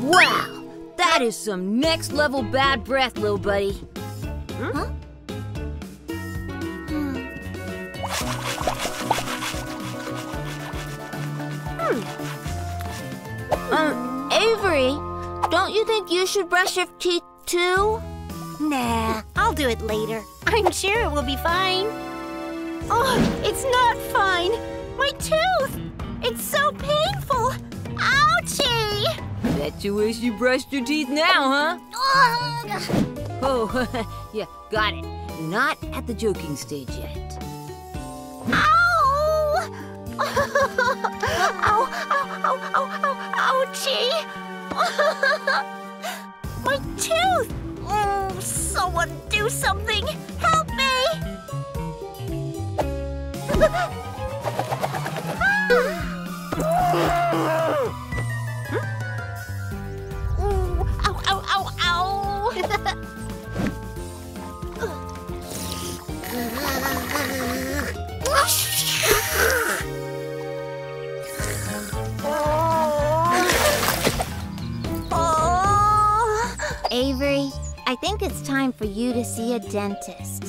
Wow, that is some next level bad breath, little buddy. Huh? Avery, don't you think you should brush your teeth too? Nah, I'll do it later. I'm sure it will be fine. Oh, it's not fine. My tooth! It's so painful! Ouchie! Bet you wish you brushed your teeth now, huh? Oh, yeah, got it. Not at the joking stage yet. Ow! Ow, ow, ow, ow, ow, ouchie! My tooth! Oh, someone do something! Help me! Ow, ow, I think it's time for you to see a dentist.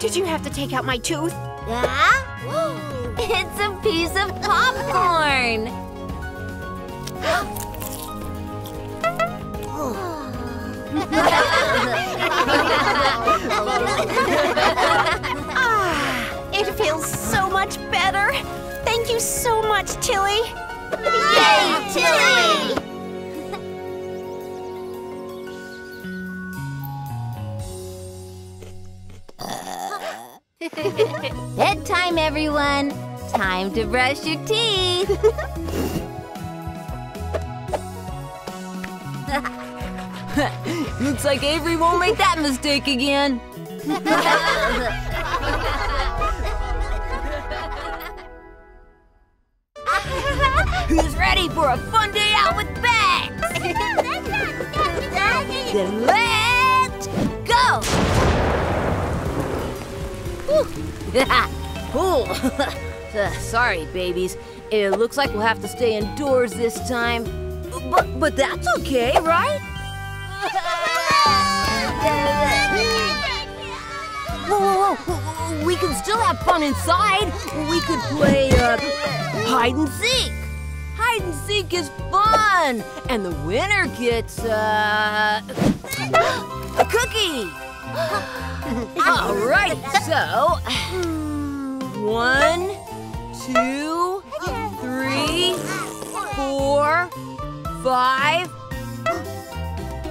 Did you have to take out my tooth? Yeah? It's a piece of popcorn! It feels so much better! Thank you so much, Tilly! Yay, Tilly! Bedtime, everyone! Time to brush your teeth! Looks like Avery won't make that mistake again! Who's ready for a fun day out with Bex? Then let's go! Cool. Sorry, babies. It looks like we'll have to stay indoors this time. But that's okay, right? Whoa. We can still have fun inside. We could play hide and seek. Hide and seek is fun. And the winner gets a cookie. All right, so 1, 2, 3, 4, 5.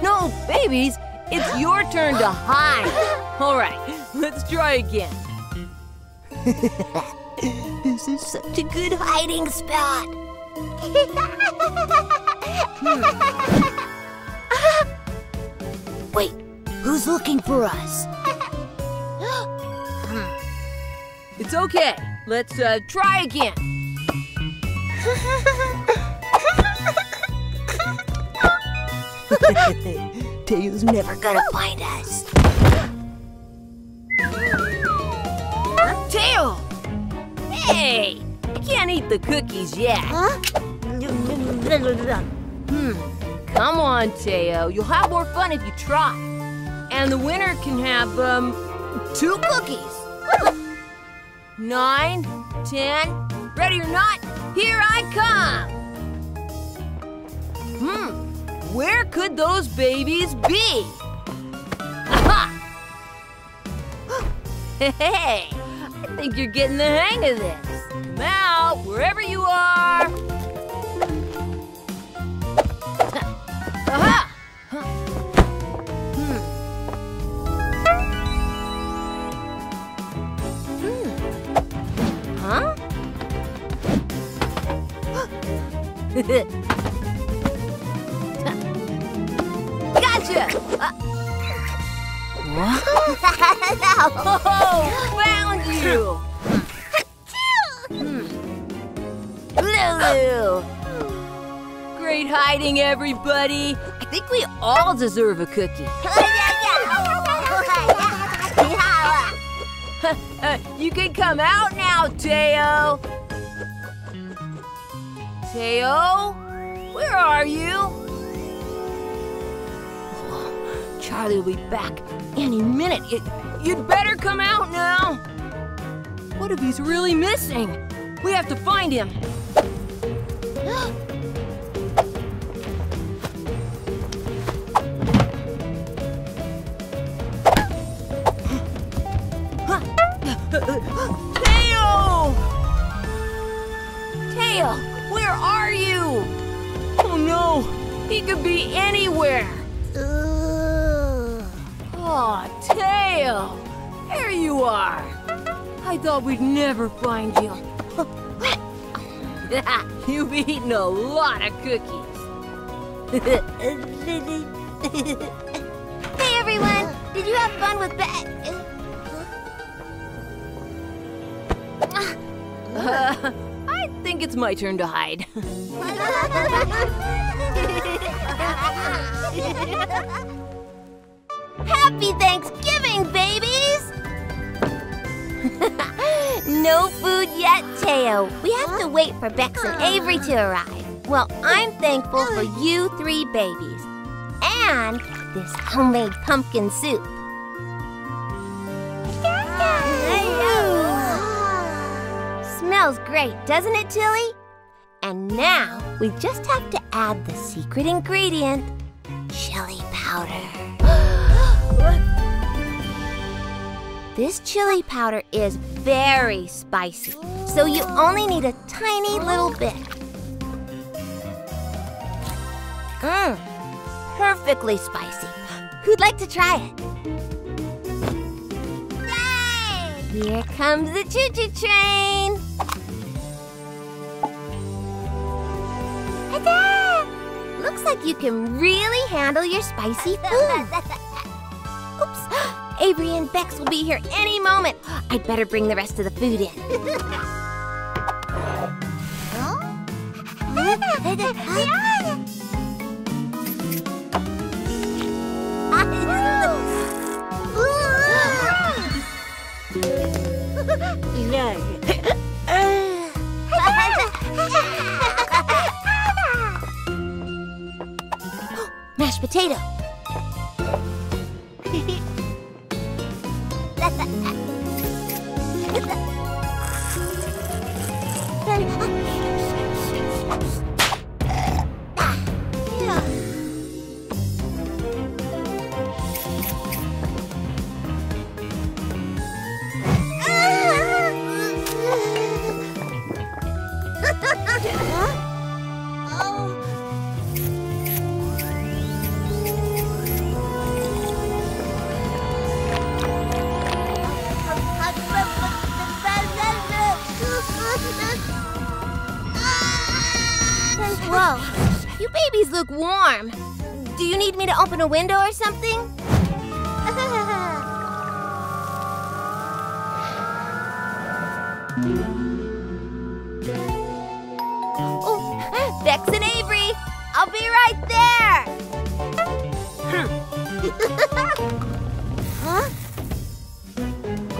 No, babies, it's your turn to hide. All right, let's try again. This is such a good hiding spot. Wait. Who's looking for us? It's okay. Let's try again. Tayo's never gonna find us. Tayo! Hey! You can't eat the cookies yet. Huh? Come on, Tayo. You'll have more fun if you try. And the winner can have, 2 cookies. 9, 10, ready or not, here I come. Where could those babies be? Aha! Hey, I think you're getting the hang of this. Come out, wherever you are. Aha! Huh? Gotcha! What? Oh, found you! Lulu! Great hiding, everybody! I think we all deserve a cookie. You can come out now, Tayo! Tayo? Where are you? Oh, Charlie will be back any minute. You'd better come out now! What if he's really missing? We have to find him! Tayo! Tayo, where are you? He could be anywhere. Aw, Tayo! There you are! I thought we'd never find you. You've eaten a lot of cookies. Hey everyone! Did you have fun with Bex? I think it's my turn to hide. Happy Thanksgiving, babies! No food yet, Tayo. We have to wait for Bex and Avery to arrive. Well, I'm thankful for you three babies. And this homemade pumpkin soup. Smells great, doesn't it, Tilly? And now, we just have to add the secret ingredient, chili powder. This chili powder is very spicy, so you only need a tiny little bit. Mmm, perfectly spicy. Who'd like to try it? Yay! Here comes the choo-choo train. Huzzah! Looks like you can really handle your spicy food. Oops, Avery and Bex will be here any moment. I'd better bring the rest of the food in. Mashed potato. Warm. Do you need me to open a window or something? Oh, Bex and Avery, I'll be right there. Huh?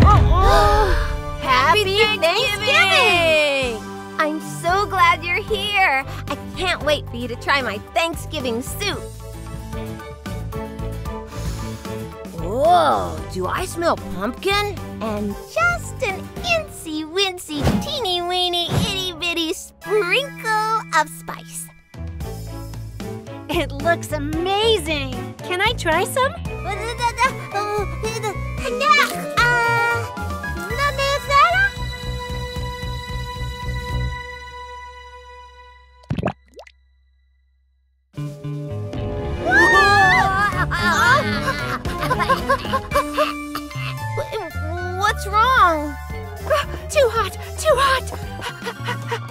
Oh, Happy Thanksgiving! I'm so glad you're here. I can't wait for you to try my Thanksgiving soup. Whoa, do I smell pumpkin? And just an incy-wincy, teeny-weeny, itty-bitty sprinkle of spice. It looks amazing. Can I try some? What's wrong? Too hot, too hot.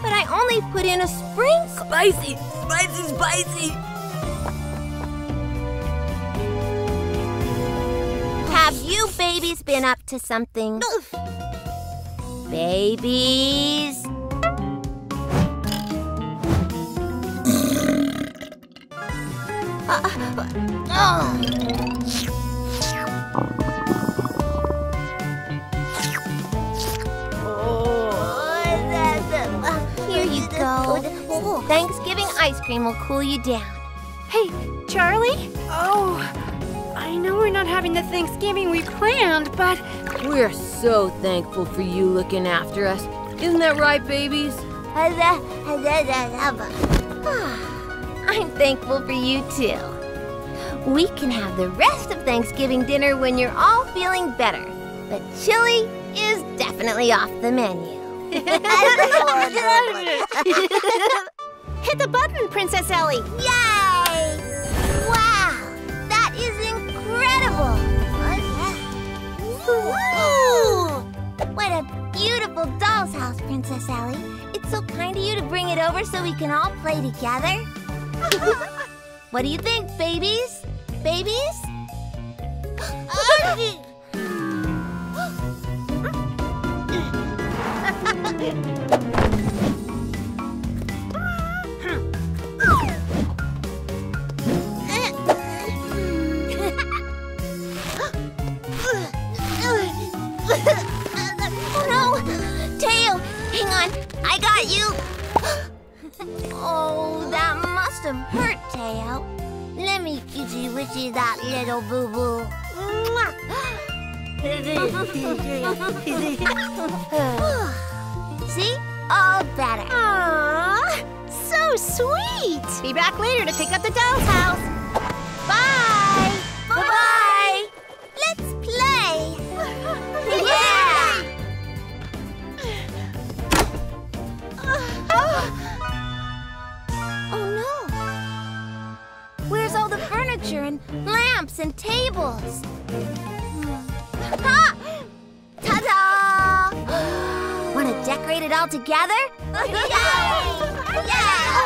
But I only put in a sprinkle. Spicy, spicy, spicy. Have you babies been up to something? Oof. Babies? Here you go. Thanksgiving ice cream will cool you down. Hey, Charlie? Oh, I know we're not having the Thanksgiving we planned, but... We're so thankful for you looking after us. Isn't that right, babies? I'm thankful for you, too. We can have the rest of Thanksgiving dinner when you're all feeling better. But chili is definitely off the menu. Hit the button, Princess Ellie. Yay! Ooh! What a beautiful doll's house, Princess Ellie. It's so kind of you to bring it over so we can all play together. What do you think, babies? Babies? Oh no! Tayo, hang on, I got you! Oh, that must have hurt, Tayo. Let me kissy-wishy that little boo-boo. See? All better. Aww, so sweet! Be back later to pick up the doll's house. Bye! Bye-bye! Let's play! Yeah! Oh no! Where's all the furniture and lamps and tables? Ha! Ta-da! Want to decorate it all together? Yay! Yay!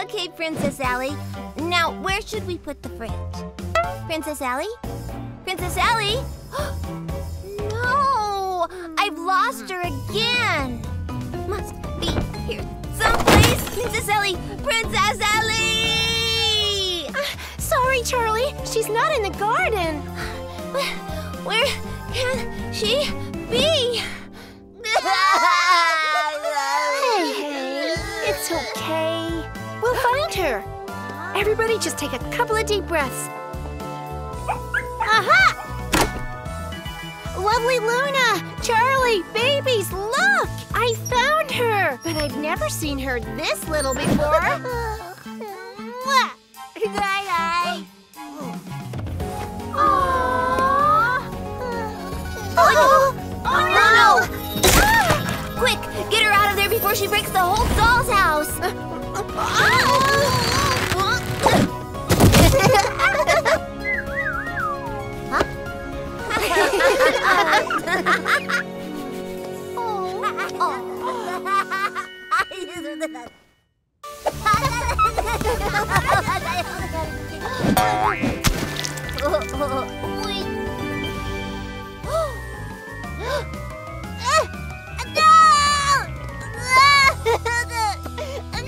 Okay, Princess Ellie. Now, where should we put the fridge? Princess Ellie? Princess Ellie? No! I've lost her again! Must be here someplace! Princess Ellie! Princess Ellie! Sorry, Charlie. She's not in the garden. Where can she be? Hey, it's okay. We'll find her. Everybody just take a couple of deep breaths. Aha! Lovely Luna, Charlie, babies, look! I found her! But I've never seen her this little before. Oh no! Quick, get her out of there before she breaks the whole doll's house!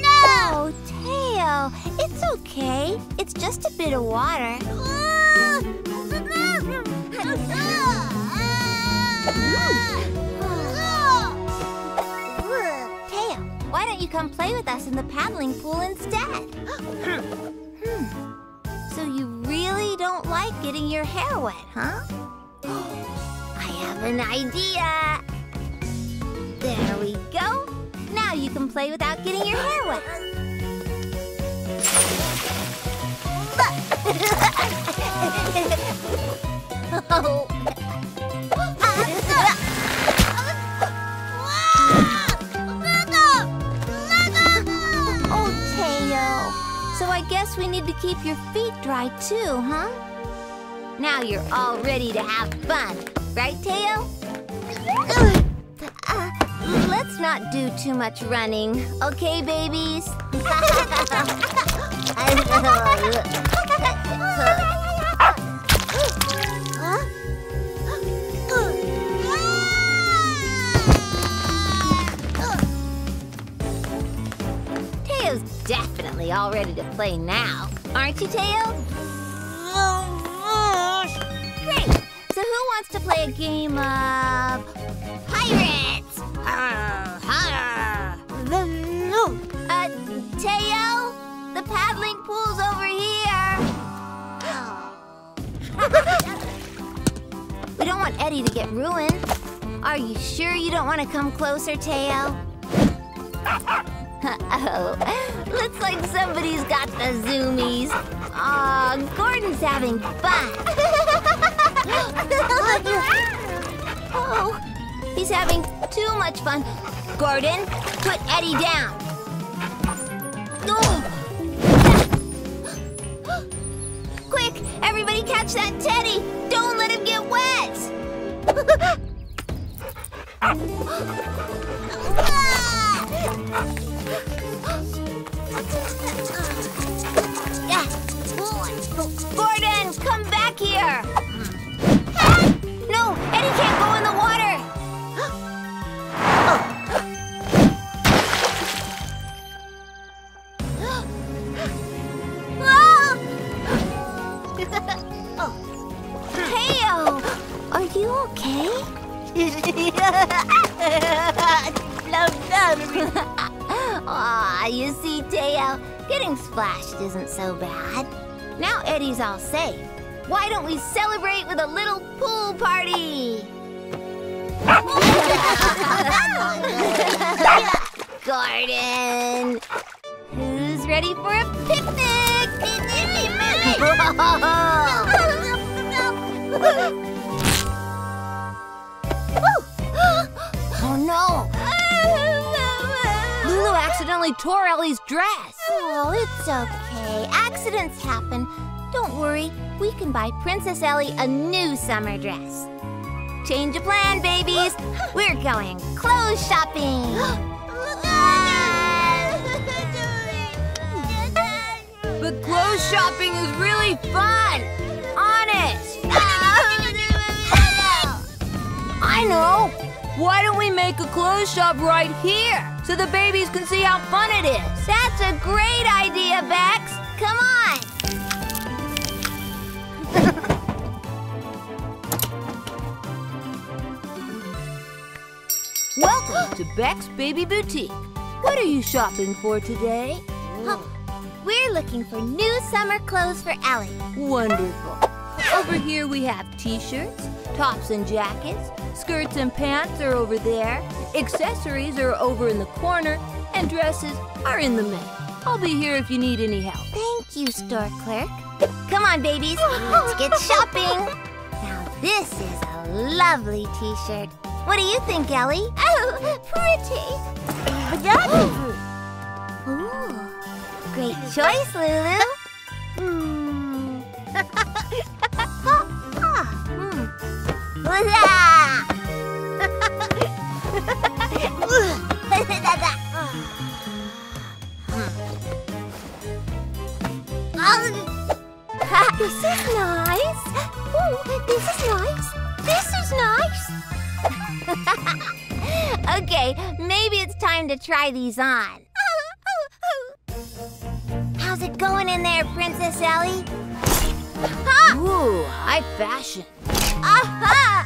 No, Tayo, it's okay. It's just a bit of water. Why don't you come play with us in the paddling pool instead? So you really don't like getting your hair wet, huh? I have an idea! There we go! Now you can play without getting your hair wet. Oh. So I guess we need to keep your feet dry too, huh? Now you're all ready to have fun, right, Tayo? Let's not do too much running, okay, babies? definitely all ready to play now. Aren't you, Tayo? Great! So who wants to play a game of... Pirates! Tayo? The paddling pool's over here! We don't want Eddie to get ruined. Are you sure you don't want to come closer, Tayo? Uh-oh. Looks like somebody's got the zoomies. Aw, Gordon's having fun. Oh, he's having too much fun. Gordon, put Eddie down. Oh. Quick, everybody catch that teddy. Don't let him get wet. Gordon, come back here! No, Eddie can't go in the water! Tayo, are you okay? Aw, you see, Tayo, getting splashed isn't so bad. Now Eddie's all safe. Why don't we celebrate with a little pool party? Gordon! Who's ready for a picnic? Oh no! Lulu accidentally tore Ellie's dress. Oh, it's okay. Accidents happen. Don't worry. We can buy Princess Ellie a new summer dress. Change of plan, babies. We're going clothes shopping. But clothes shopping is really fun. Honest. I know. Why don't we make a clothes shop right here so the babies can see how fun it is? That's a great idea, Bex. Come on. Welcome to Bex Baby Boutique. What are you shopping for today? Huh. We're looking for new summer clothes for Ellie. Wonderful. Over here we have t-shirts, tops and jackets, skirts and pants are over there, accessories are over in the corner, and dresses are in the middle. I'll be here if you need any help. Thank you, store clerk. Come on, babies, let's get shopping. Now this is a lovely t-shirt. What do you think, Ellie? Oh, pretty. Ooh, great choice, Lulu. This is nice. Ooh, this is nice. This is nice. Okay, maybe it's time to try these on. How's it going in there, Princess Ellie? Ha! Ooh, high fashion. Aha!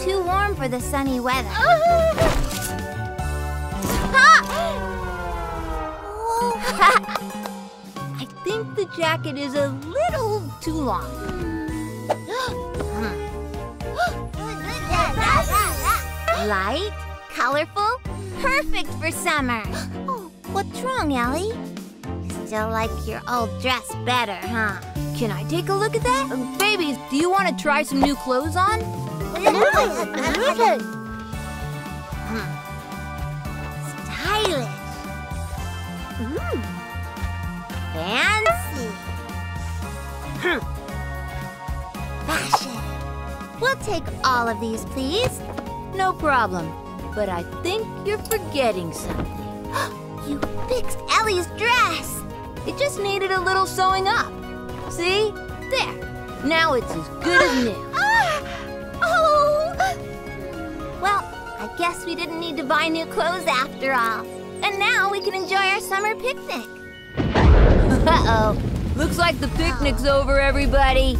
Too warm for the sunny weather. I think the jacket is a little too long. Light, colorful, perfect for summer. Oh, what's wrong, Ellie? You still like your old dress better, huh? Can I take a look at that? Babies, do you want to try some new clothes on? Stylish. Fancy. Fashion. We'll take all of these, please. No problem. But I think you're forgetting something. You fixed Ellie's dress. It just needed a little sewing up. See? There. Now it's as good as new. Well, I guess we didn't need to buy new clothes after all. And now we can enjoy our summer picnic. Uh-oh. Looks like the picnic's over, everybody.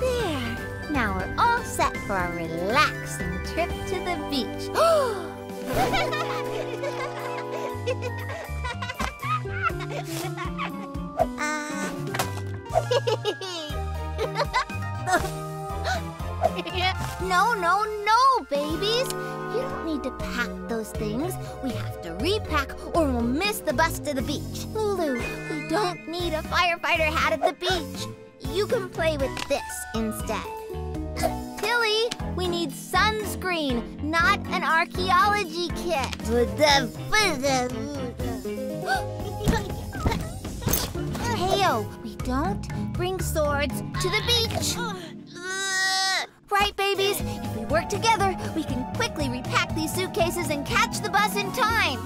There. Now we're all set for a relaxing trip to the beach. No, babies. You don't need to pack those things. We have to repack or we'll miss the bus to the beach. Lulu, we don't need a firefighter hat at the beach. You can play with this instead. Tilly, we need sunscreen, not an archaeology kit. Tayo, we don't bring swords to the beach. Right, babies? If we work together, we can quickly repack these suitcases and catch the bus in time.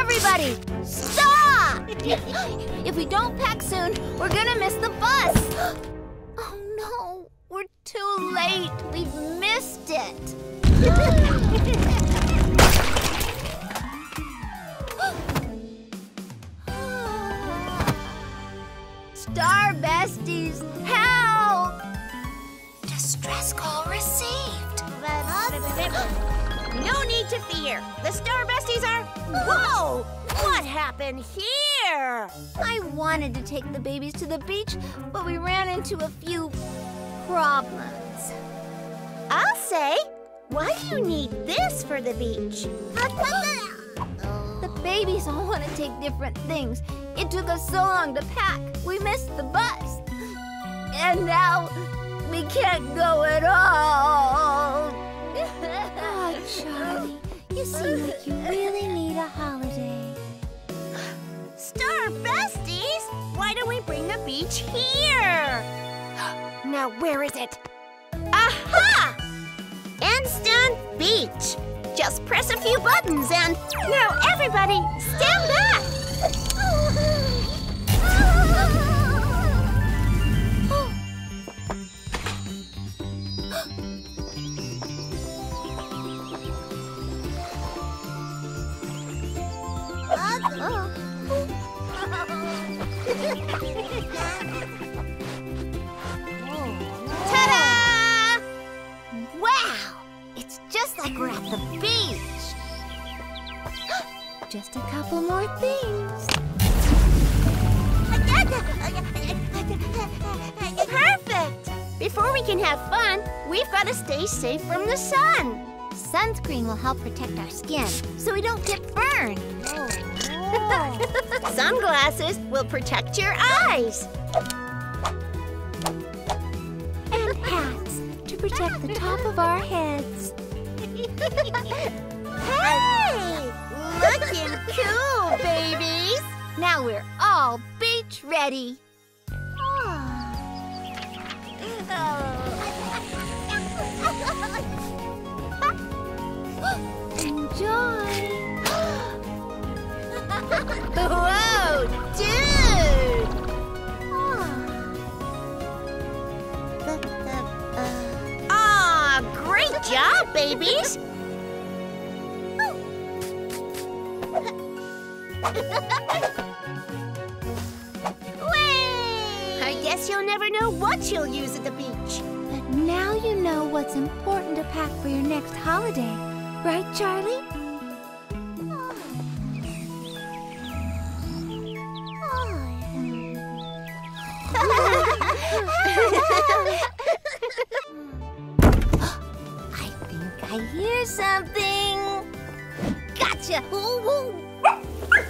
Everybody, stop! If we don't pack soon, we're gonna miss the bus. Oh no, we're too late. We've missed it. Star besties, help! Distress call received. No need to fear. The Star Besties are... Whoa! What happened here? I wanted to take the babies to the beach, but we ran into a few problems. I'll say, why do you need this for the beach? The babies all want to take different things. It took us so long to pack. We missed the bus. And now... we can't go at all. Oh, Charlie, you seem like you really need a holiday. Star Besties, why don't we bring the beach here? Now, where is it? Aha! Instant beach. Just press a few buttons and... Now, everybody, stand back! Ta-da! Wow! It's just like we're at the beach. Just a couple more things. Perfect! Before we can have fun, we've got to stay safe from the sun. Sunscreen will help protect our skin so we don't get burned. Sunglasses will protect your eyes. And hats to protect the top of our heads. Hey! Looking cool, babies! Now we're all beach ready. Enjoy! Whoa, dude! Aw, great job, babies! Whee! I guess you'll never know what you'll use at the beach. But now you know what's important to pack for your next holiday. Right, Charlie? I think I hear something. Gotcha! Ooh.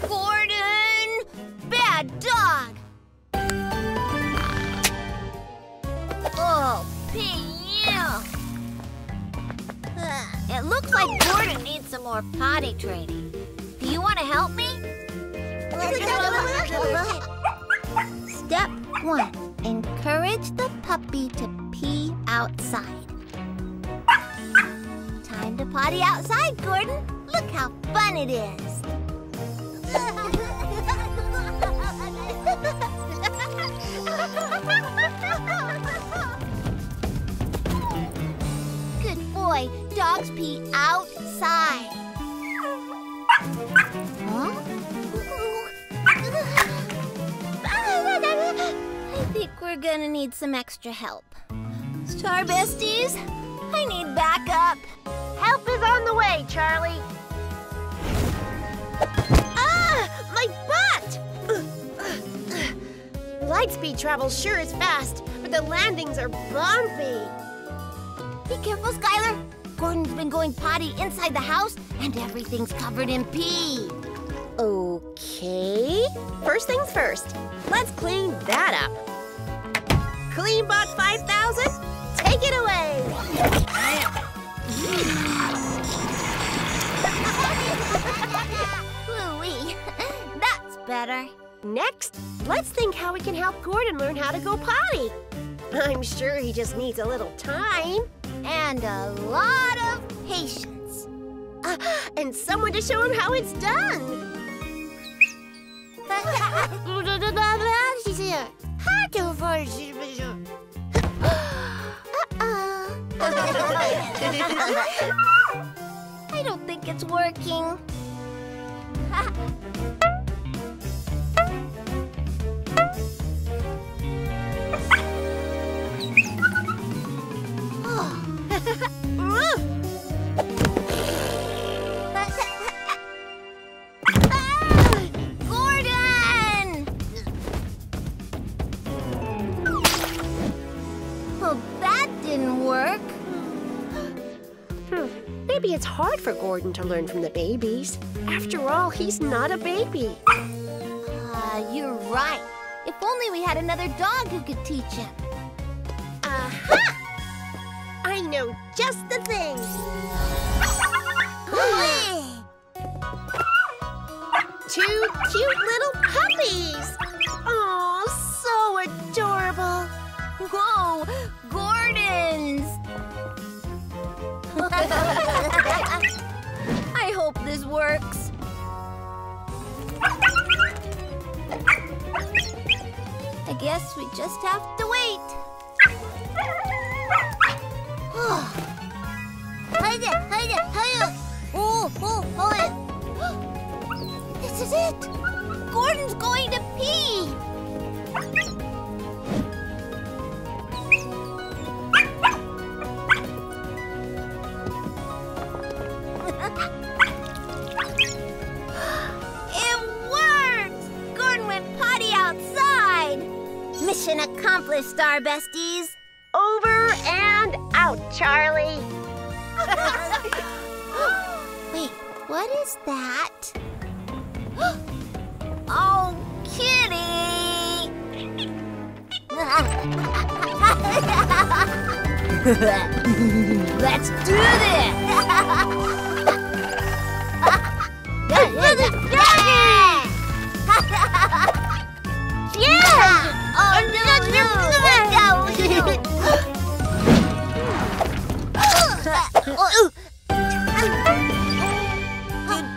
Gordon! Bad dog! Oh, It looks like Gordon needs some more potty training. Do you want to help me? Step 1. Encourage the puppy to pee outside. Time to potty outside, Gordon. Look how fun it is. Good boy. Dogs pee outside. gonna need some extra help. Star besties, I need backup. Help is on the way, Charlie. Ah! My butt! Light speed travel sure is fast, but the landings are bumpy. Be careful, Skylar. Gordon's been going potty inside the house, and everything's covered in pee. Okay. First things first. Let's clean that up. CleanBot 5000, take it away. Ooh-wee, that's better. Next, let's think how we can help Gordon learn how to go potty. I'm sure he just needs a little time. And a lot of patience. And someone to show him how it's done. She's here. I don't think it's working. It's hard for Gordon to learn from the babies. After all, he's not a baby. You're right. If only we had another dog who could teach him. Aha! I know just the thing. Two cute little puppies. Aw, so adorable. Whoa, Gordon's. I hope this works. I guess we just have to wait. This is it. Gordon's going to pee. Mission accomplished, Star Besties. Over and out, Charlie. Wait, what is that? Oh, Kitty! Let's do this! Yeah! Oh, no. Did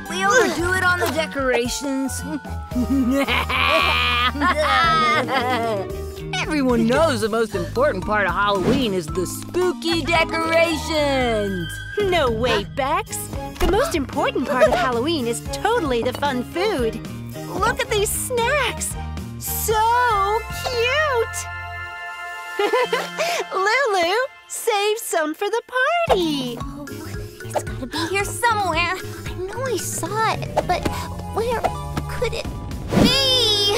we overdo it on the decorations? Everyone knows the most important part of Halloween is the spooky decorations. No way, Bex. The most important part of Halloween is totally the fun food. Look at these snacks. So cute! Lulu, save some for the party! Oh, it's gotta be here somewhere. I know I saw it, but where could it be?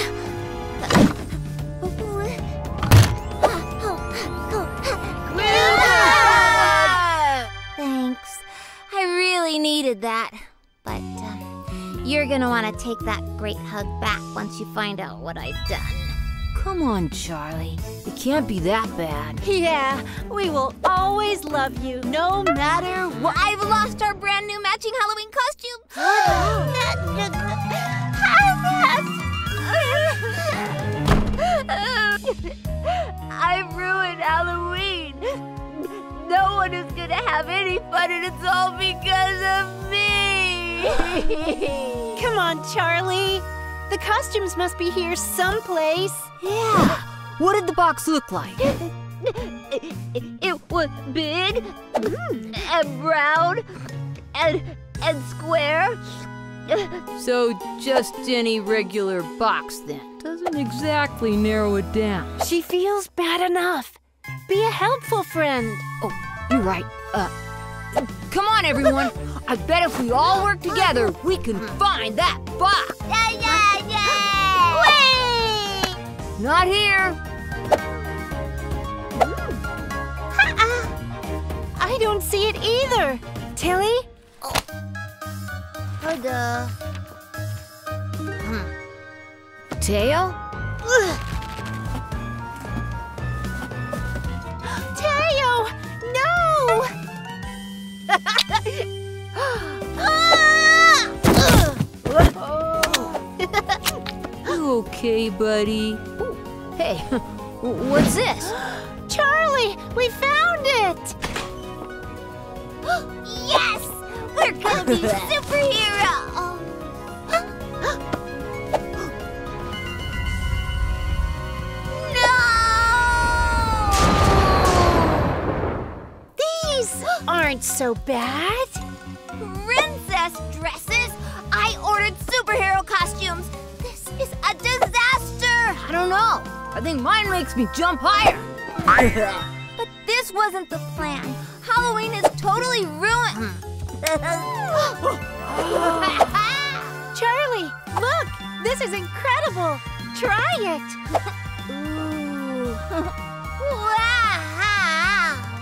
Thanks. I really needed that, but... you're gonna want to take that great hug back once you find out what I've done. Come on, Charlie. It can't be that bad. Yeah, we will always love you, no matter what. I've lost our brand new matching Halloween costume. I've ruined Halloween. No one is gonna have any fun, and it's all because of me. Come on, Charlie. The costumes must be here someplace. Yeah. What did the box look like? It was big and brown and square So just any regular box then. Doesn't exactly narrow it down. She feels bad enough. Be a helpful friend. Oh, you're right. Come on, everyone. I bet if we all work together, we can find that box. Yeah, yeah, yeah. Whee! Not here. I don't see it either. Tilly? Oh. Hello. Tayo? Tayo! No! You okay, buddy? Ooh. Hey, what's this? Charlie, we found it! Yes! We're gonna be superheroes! Aren't so bad. Princess dresses? I ordered superhero costumes. This is a disaster. I don't know. I think mine makes me jump higher. But this wasn't the plan. Halloween is totally ruined. Charlie, look. This is incredible. Try it. Ooh. Wow.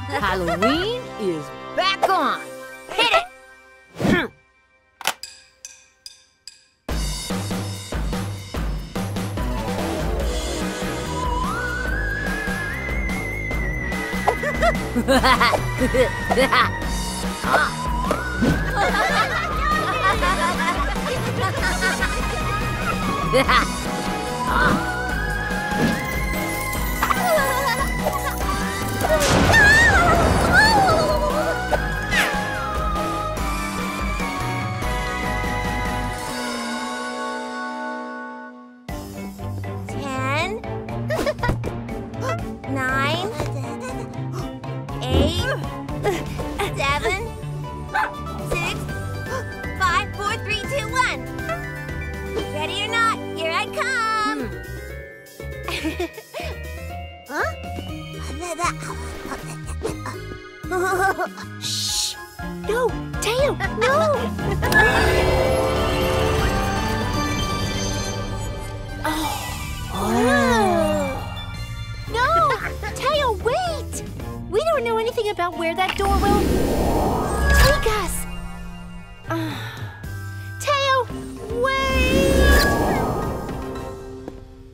Halloween is back on! Hit it! Shh! No! Tayo! No! No! Tayo, wait! We don't know anything about where that door will take us! Tayo, wait!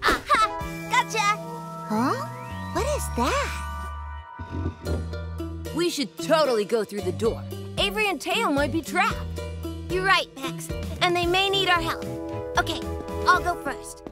Aha! Gotcha! Huh? What is that? We should totally go through the door. Avery and Tayo might be trapped. You're right, Max. And they may need our help. Okay, I'll go first.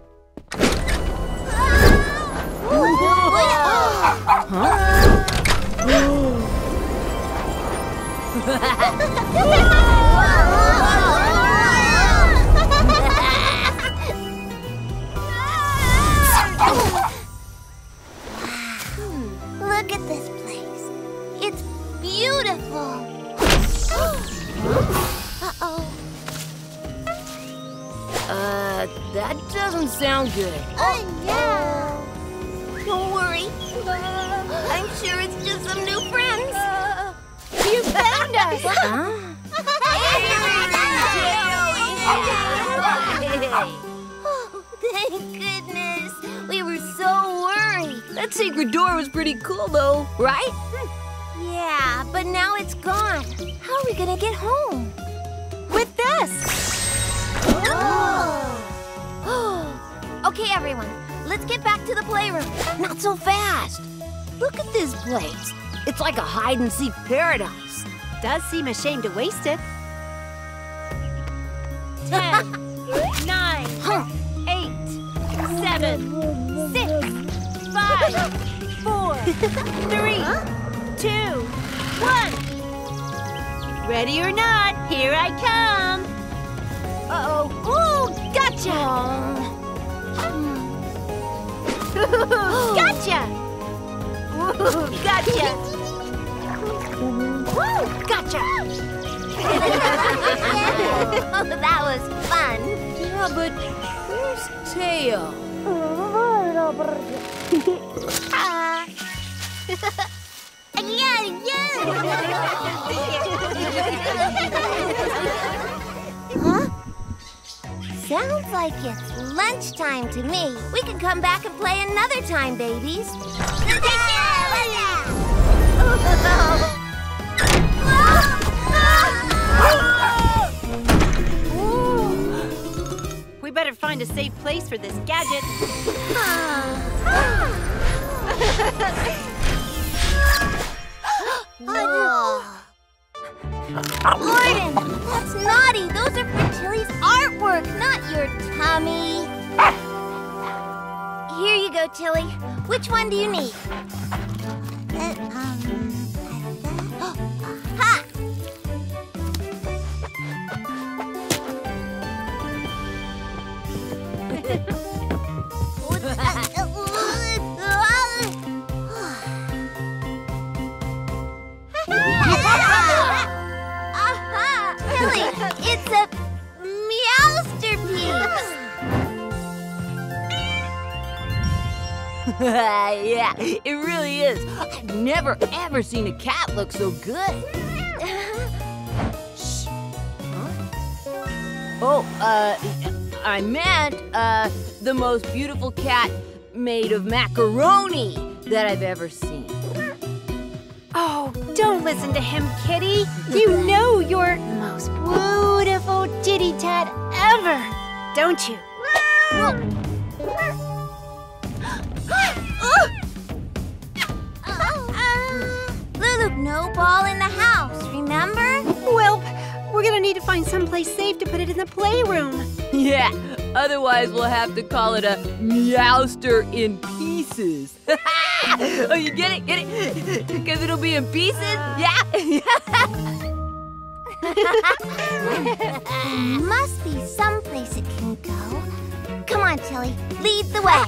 Look at this place. It's beautiful. Uh-oh. That doesn't sound good. Oh, no. Don't worry. I'm sure it's just some new friends. You found us. Oh, thank goodness. We were so worried. That secret door was pretty cool, though, right? Yeah, but now it's gone. How are we gonna get home? With this! Oh. Okay, everyone, let's get back to the playroom. Not so fast. Look at this place. It's like a hide-and-seek paradise. Does seem a shame to waste it. 10, 9, 8, 7, 6, 5, 4, 3. Huh? 2, 1. Ready or not, here I come. Uh-oh. Ooh, gotcha. Gotcha. Ooh, gotcha. Ooh, gotcha. Oh, that was fun. Yeah, but where's Tayo? Huh? Sounds like it's lunchtime to me. We can come back and play another time, babies. We better find a safe place for this gadget. Gordon, that's naughty. Those are for Tilly's artwork, not your tummy. Here you go, Tilly. Which one do you need? Ha! Really, it's a meowsterpiece. Yeah, it really is. I've never ever seen a cat look so good. Shh. Huh? I meant the most beautiful cat made of macaroni that I've ever seen. Oh, don't listen to him, Kitty. You know you're the most beautiful kitty cat ever, don't you? Lulu, no ball in the house, remember? Well, we're gonna need to find someplace safe to put it in the playroom. Yeah, otherwise we'll have to call it a meowster in pieces. Oh, you get it? Get it? Because it'll be in pieces? Yeah? Must be someplace it can go. Come on, Tilly, lead the way.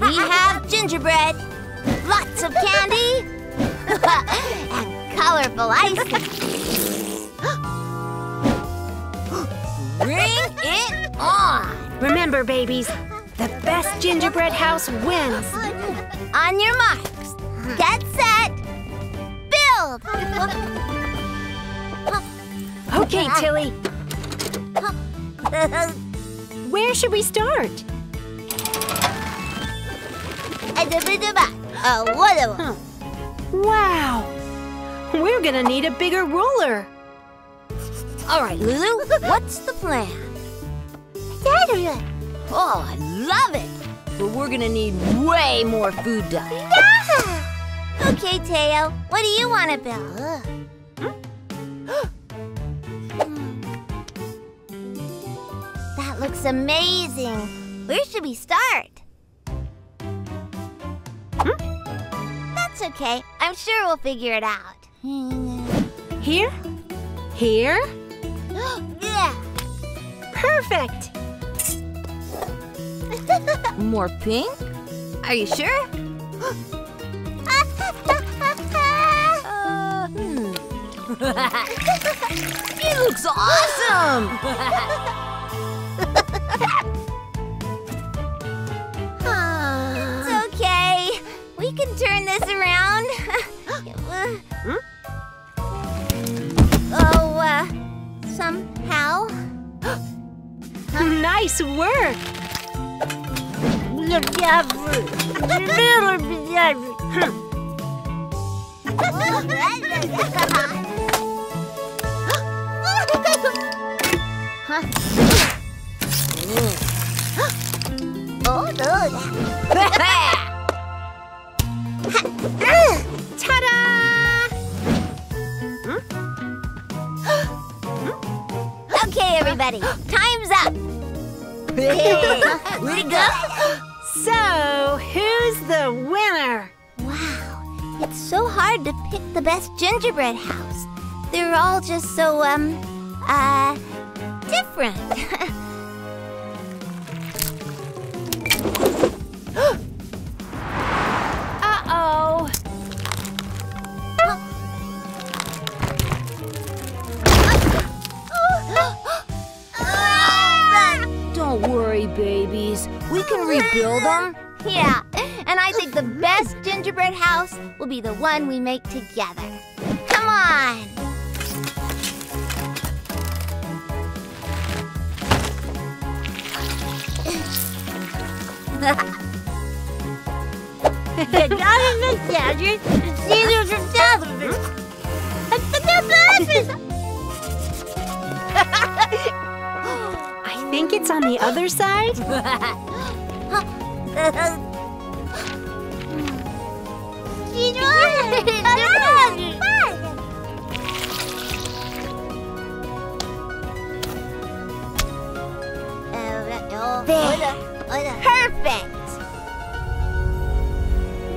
We have gingerbread, lots of candy, and colorful icing. Bring it on! Remember, babies, the best gingerbread house wins. On your marks, get set, build! Okay, Tilly. Where should we start? Huh. Wow! We're gonna need a bigger ruler. All right, Lulu, what's the plan? Oh, I love it! But we're gonna need way more food dye. Yeah. Okay, Tayo, what do you want to build? That looks amazing. Where should we start? That's okay. I'm sure we'll figure it out. Here? Here? Yeah. Perfect. More pink? Are you sure? It looks awesome. It's okay. We can turn this around. Somehow. Nice work. Ta-da! Okay, everybody, time's up. Way to go! So, who's the winner? Wow, it's so hard to pick the best gingerbread house. They're all just so, different. Uh-oh. Don't worry, babies. We can rebuild them. Yeah, and I think the best gingerbread house will be the one we make together. Come on. I think it's on the other side. There. Perfect.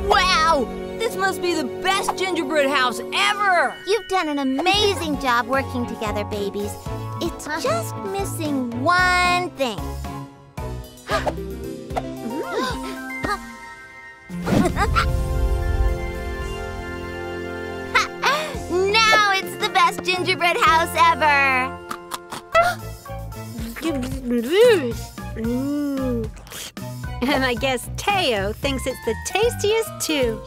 Wow! This must be the best gingerbread house ever! You've done an amazing job working together, babies. It's just missing one thing. Now it's the best gingerbread house ever! And I guess Tayo thinks it's the tastiest, too.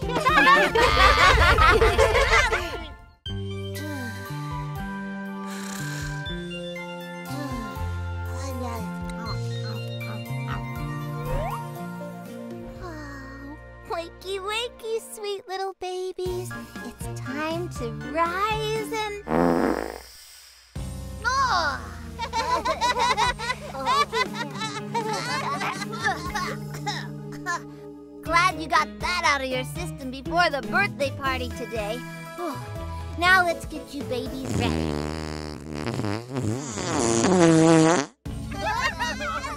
Wakey, wakey, sweet little babies. It's time to rise and... Glad you got that out of your system before the birthday party today. Now let's get you babies ready.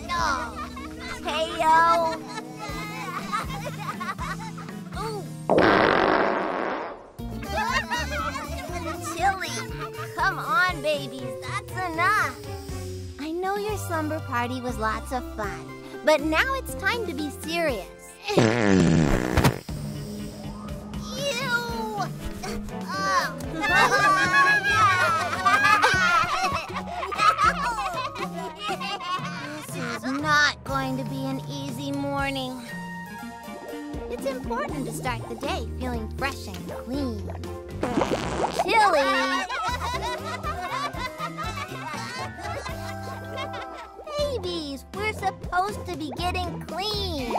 No. Tayo. Ooh. Tilly. on, babies. That's enough. I know your slumber party was lots of fun, but now it's time to be serious. Ew! This is not going to be an easy morning. It's important to start the day feeling fresh and clean. Tilly! Babies, we're supposed to be getting clean.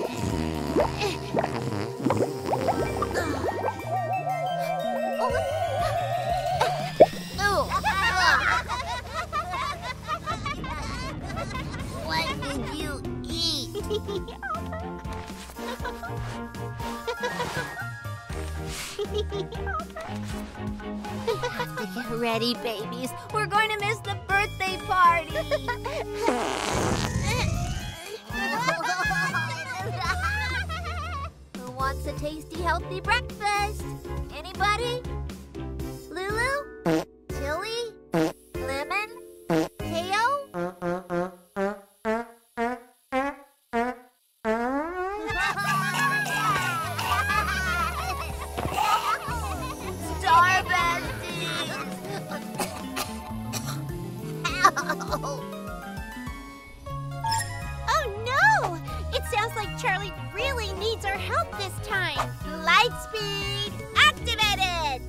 What did you eat? We have to get ready, babies. We're going to miss the birthday party. Who wants a tasty, healthy breakfast? Anybody? Lulu? Tilly? Lemon? Tayo? Charlie really needs our help this time. Light speed activated!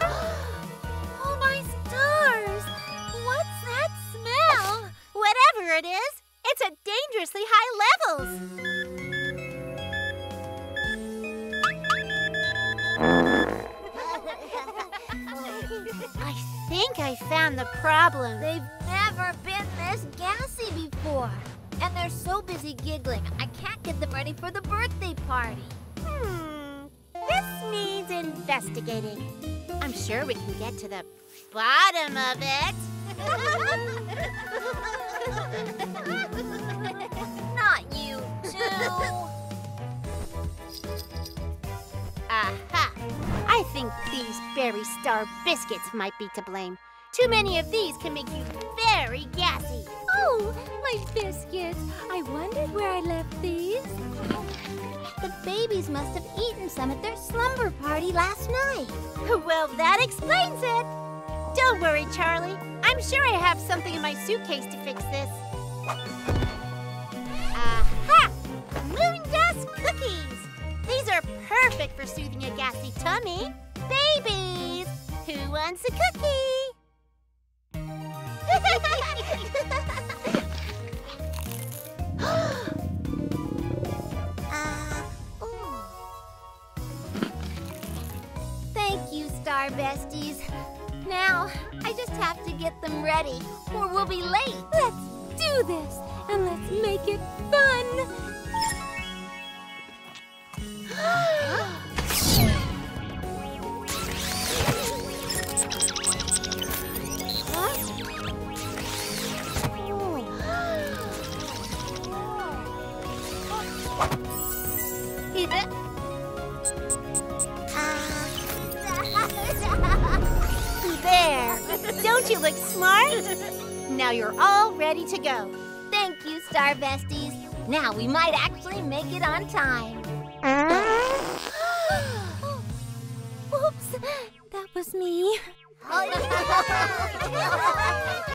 Oh my stars! What's that smell? Whatever it is, it's at dangerously high levels. I think I found the problem. They've never been this gassy before. And they're so busy giggling, I can't get them ready for the birthday party. This needs investigating. I'm sure we can get to the bottom of it. Not you two. Aha! I think these Berry Star biscuits might be to blame. Too many of these can make you very gassy. Oh, my biscuits. I wondered where I left these. The babies must have eaten some at their slumber party last night. Well, that explains it. Don't worry, Charlie. I'm sure I have something in my suitcase to fix this. Aha! Moondust cookies. These are perfect for soothing a gassy tummy. Babies, who wants a cookie? Thank you, Star Besties. Now, I just have to get them ready, or we'll be late. Let's do this, and let's make it fun. There! Don't you look smart? Now you're all ready to go. Thank you, Star Besties. Now we might actually make it on time. Whoops, that was me.